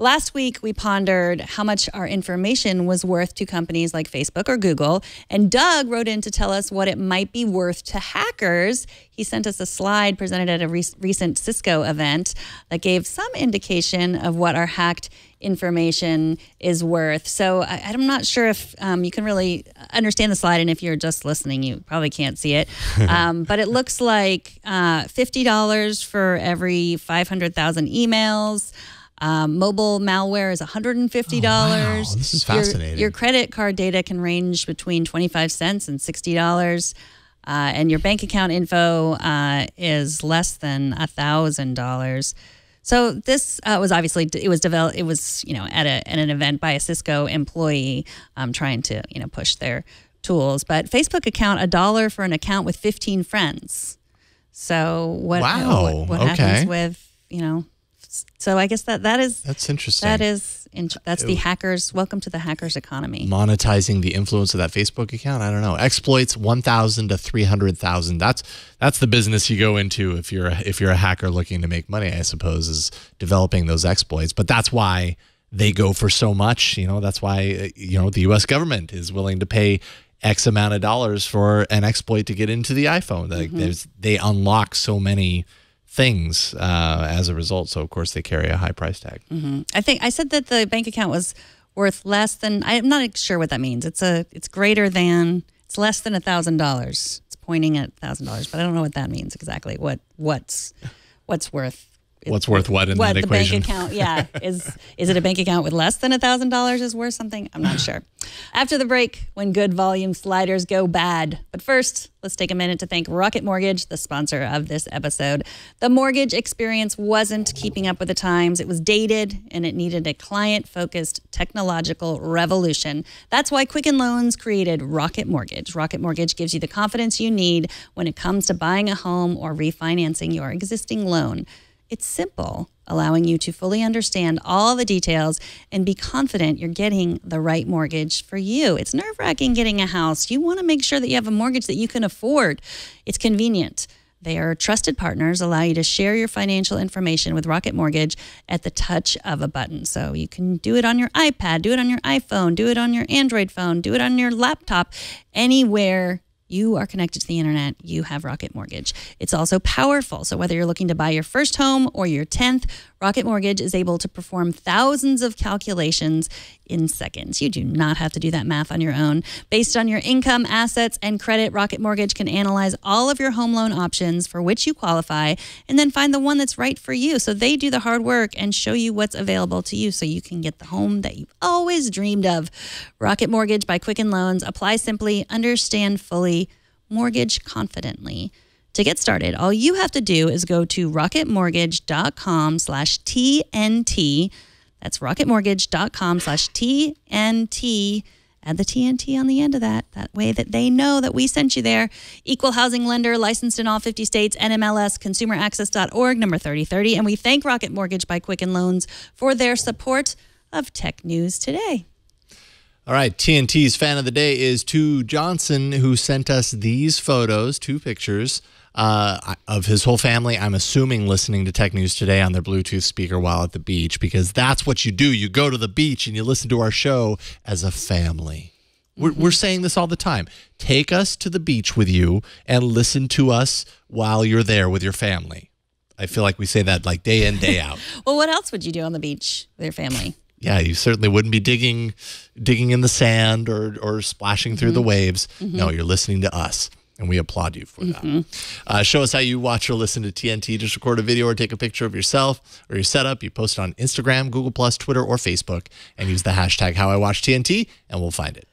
Last week, we pondered how much our information was worth to companies like Facebook or Google, and Doug wrote in to tell us what it might be worth to hackers. He sent us a slide presented at a re recent Cisco event that gave some indication of what our hacked information is worth. So I, I'm not sure if um, you can really understand the slide, and if you're just listening, you probably can't see it. Um, but it looks like uh, fifty dollars for every five hundred thousand emails. Um, mobile malware is one hundred fifty dollars. Oh, wow. This is fascinating. Your, your credit card data can range between twenty-five cents and sixty dollars. Uh, and your bank account info uh, is less than one thousand dollars. So this uh, was obviously, it was developed, it was, you know, at, a, at an event by a Cisco employee um, trying to, you know, push their tools. But Facebook account, a dollar for an account with fifteen friends. So what, wow. uh, what, what okay. happens with, you know, so I guess that that is that's interesting. That is that's the hackers. Welcome to the hackers economy. Monetizing the influence of that Facebook account. I don't know. Exploits one thousand to three hundred thousand. That's that's the business you go into if you're a, if you're a hacker looking to make money. I suppose is developing those exploits. But that's why they go for so much. You know. That's why you know the U S government is willing to pay X amount of dollars for an exploit to get into the iPhone. Like mm-hmm. there's they unlock so many things uh, as a result. So, of course, they carry a high price tag. Mm-hmm. I think I said that the bank account was worth less than, I'm not sure what that means. It's a, it's greater than, it's less than one thousand dollars. It's pointing at one thousand dollars, but I don't know what that means exactly. What, what's, what's worth. What's worth what in what, that equation? The bank account, yeah. is, is it a bank account with less than one thousand dollars is worth something? I'm not sure. After the break, when good volume sliders go bad. But first, let's take a minute to thank Rocket Mortgage, the sponsor of this episode. The mortgage experience wasn't keeping up with the times. It was dated, and it needed a client-focused technological revolution. That's why Quicken Loans created Rocket Mortgage. Rocket Mortgage gives you the confidence you need when it comes to buying a home or refinancing your existing loan. It's simple, allowing you to fully understand all the details and be confident you're getting the right mortgage for you. It's nerve-wracking getting a house. You want to make sure that you have a mortgage that you can afford. It's convenient. Their trusted partners allow you to share your financial information with Rocket Mortgage at the touch of a button. So you can do it on your iPad, do it on your iPhone, do it on your Android phone, do it on your laptop, anywhere You are connected to the internet. You have Rocket Mortgage. It's also powerful. So whether you're looking to buy your first home or your tenth, Rocket Mortgage is able to perform thousands of calculations in seconds. You do not have to do that math on your own. Based on your income, assets, and credit, Rocket Mortgage can analyze all of your home loan options for which you qualify and then find the one that's right for you. So they do the hard work and show you what's available to you so you can get the home that you've always dreamed of. Rocket Mortgage by Quicken Loans. Apply simply, understand fully, mortgage confidently. To get started, all you have to do is go to rocket mortgage dot com slash T N T. That's rocket mortgage dot com slash T N T. Add the T N T on the end of that. That way that they know that we sent you there. Equal housing lender, licensed in all fifty states, N M L S, consumer access dot org, number thirty thirty. And we thank Rocket Mortgage by Quicken Loans for their support of Tech News Today. All right, T N T's fan of the day is Tu Johnson, who sent us these photos, two pictures uh, of his whole family, I'm assuming listening to Tech News Today on their Bluetooth speaker while at the beach, because that's what you do. You go to the beach and you listen to our show as a family. We're, we're saying this all the time. Take us to the beach with you and listen to us while you're there with your family. I feel like we say that like day in, day out. Well, what else would you do on the beach with your family? Yeah, you certainly wouldn't be digging digging in the sand or, or splashing through mm-hmm. the waves. Mm-hmm. No, you're listening to us, and we applaud you for mm-hmm. that. Uh, show us how you watch or listen to T N T. Just record a video or take a picture of yourself or your setup. You post it on Instagram, Google plus, Twitter, or Facebook, and use the hashtag How I Watch T N T, and we'll find it.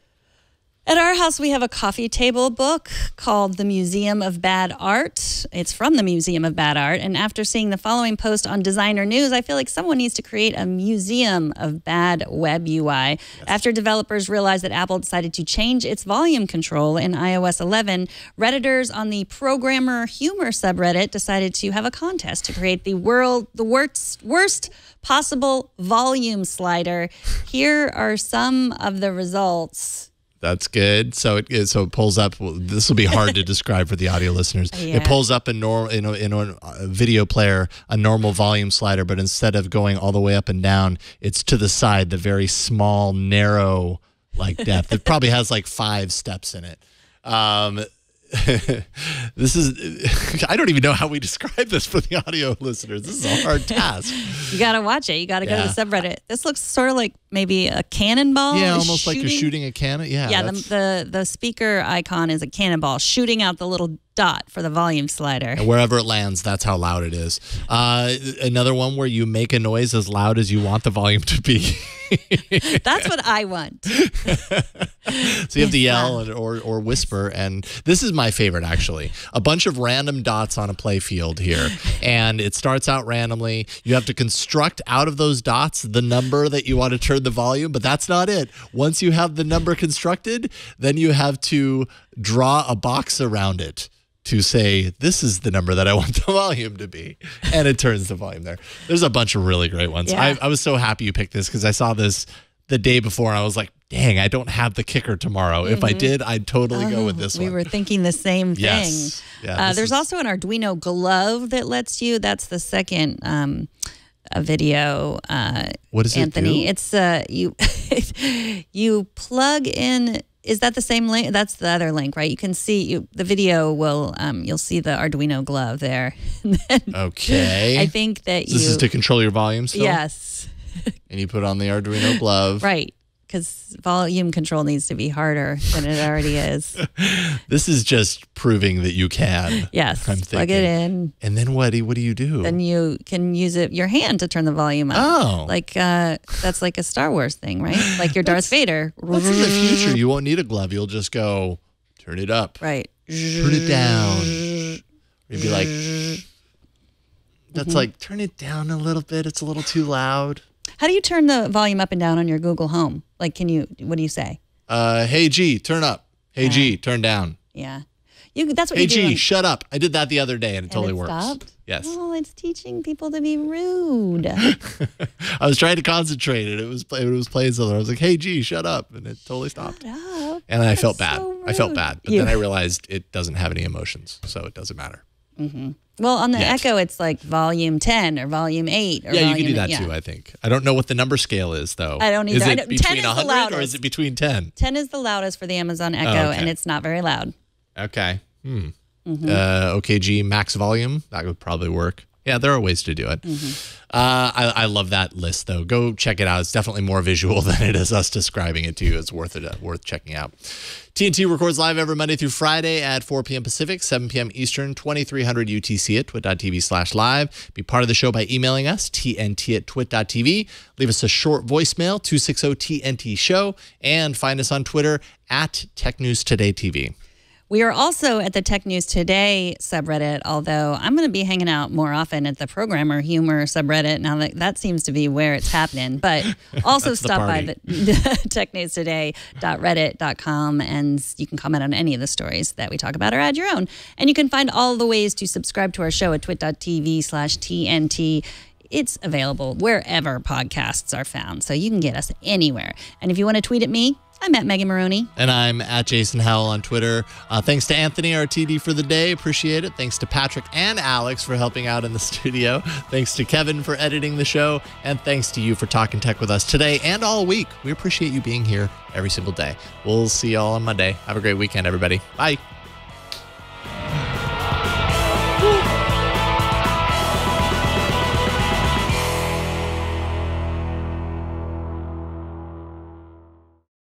At our house, we have a coffee table book called The Museum of Bad Art. It's from the Museum of Bad Art. And after seeing the following post on Designer News, I feel like someone needs to create a museum of bad web U I. Yes. After developers realized that Apple decided to change its volume control in i O S eleven, Redditors on the Programmer Humor subreddit decided to have a contest to create the world, the worst, worst possible volume slider. Here are some of the results. That's good. So it is, so it pulls up. Well, this will be hard to describe for the audio listeners. Yeah. It pulls up a normal in a, in a video player a normal volume slider, but instead of going all the way up and down, it's to the side, the very small, narrow like depth. It probably has like five steps in it. Um, this is, I don't even know how we describe this for the audio listeners. This is a hard task. You got to watch it. You got to yeah. go to the subreddit. This looks sort of like maybe a cannonball. Yeah, almost shooting. like you're shooting a cannon. Yeah, yeah. The, the, the speaker icon is a cannonball shooting out the little dot for the volume slider. And wherever it lands, that's how loud it is. Uh, another one where you make a noise as loud as you want the volume to be. That's what I want. So you have to yell or, or whisper. And this is my favorite, actually. A bunch of random dots on a play field here. And it starts out randomly. You have to construct out of those dots the number that you want to turn the volume, but that's not it. Once you have the number constructed, then you have to draw a box around it to say, this is the number that I want the volume to be. And it turns the volume there. There's a bunch of really great ones. Yeah. I, I was so happy you picked this because I saw this the day before. And I was like, dang, I don't have the kicker tomorrow. Mm-hmm. If I did, I'd totally oh, go with this we one. We were thinking the same thing. Yes. Yeah, uh, there's is... also an Arduino glove that lets you, that's the second um, a video, uh, what does Anthony. It do? It's uh, you, you plug in. Is that the same link? That's the other link, right? You can see you, the video will, um, you'll see the Arduino glove there. Okay. I think that so you. This is to control your volume still? Yes. And you put on the Arduino glove. Right. Because volume control needs to be harder than it already is. This is just proving that you can. Yes. I'm thinking. Plug it in. And then what do, what do you do? Then you can use it your hand to turn the volume up. Oh. Like uh, that's like a Star Wars thing, right? Like your Darth that's, Vader. That's in the future. You won't need a glove. You'll just go, turn it up. Right. Turn it down. You'd be like, that's mm-hmm. like, turn it down a little bit. It's a little too loud. How do you turn the volume up and down on your Google Home? Like, can you, what do you say? Uh, hey, G, turn up. Hey, yeah. G, turn down. Yeah. You, that's what hey, you do. Hey, G, on... shut up. I did that the other day and it and totally it works. Stopped? Yes. Oh, it's teaching people to be rude. I was trying to concentrate and it was, it was playing something. I was like, hey, G, shut up. And it totally stopped. Shut up. And I felt bad. So I felt bad. But you. Then I realized it doesn't have any emotions, so it doesn't matter. Mm-hmm. Well, on the Yet. Echo, it's like volume ten or volume eight. Or yeah, volume you can do that eight, yeah. too, I think. I don't know what the number scale is, though. I don't either. Is it I don't, between ten is one hundred the or is it between ten? ten is the loudest for the Amazon Echo, oh, okay. and it's not very loud. Okay. Hmm. Mm-hmm. uh, O K G max volume. That would probably work. Yeah, there are ways to do it. Mm-hmm. uh, I, I love that list, though. Go check it out. It's definitely more visual than it is us describing it to you. It's worth it, uh, worth checking out. T N T records live every Monday through Friday at four p m Pacific, seven p m Eastern, twenty-three hundred U T C at twit dot t v slash live. Be part of the show by emailing us, T N T at twit dot t v. Leave us a short voicemail, two six zero T N T show, and find us on Twitter at Tech News Today T V. We are also at the Tech News Today subreddit, although I'm going to be hanging out more often at the Programmer Humor subreddit now that that seems to be where it's happening. But also stop by the, the tech news today dot reddit dot com, and you can comment on any of the stories that we talk about or add your own. And you can find all the ways to subscribe to our show at twit dot t v slash T N T. It's available wherever podcasts are found, so you can get us anywhere. And if you want to tweet at me, I'm at Megan Maroney. And I'm at Jason Howell on Twitter. Uh, thanks to Anthony, our T D for the day. Appreciate it. Thanks to Patrick and Alex for helping out in the studio. Thanks to Kevin for editing the show. And thanks to you for talking tech with us today and all week. We appreciate you being here every single day. We'll see you all on Monday. Have a great weekend, everybody. Bye.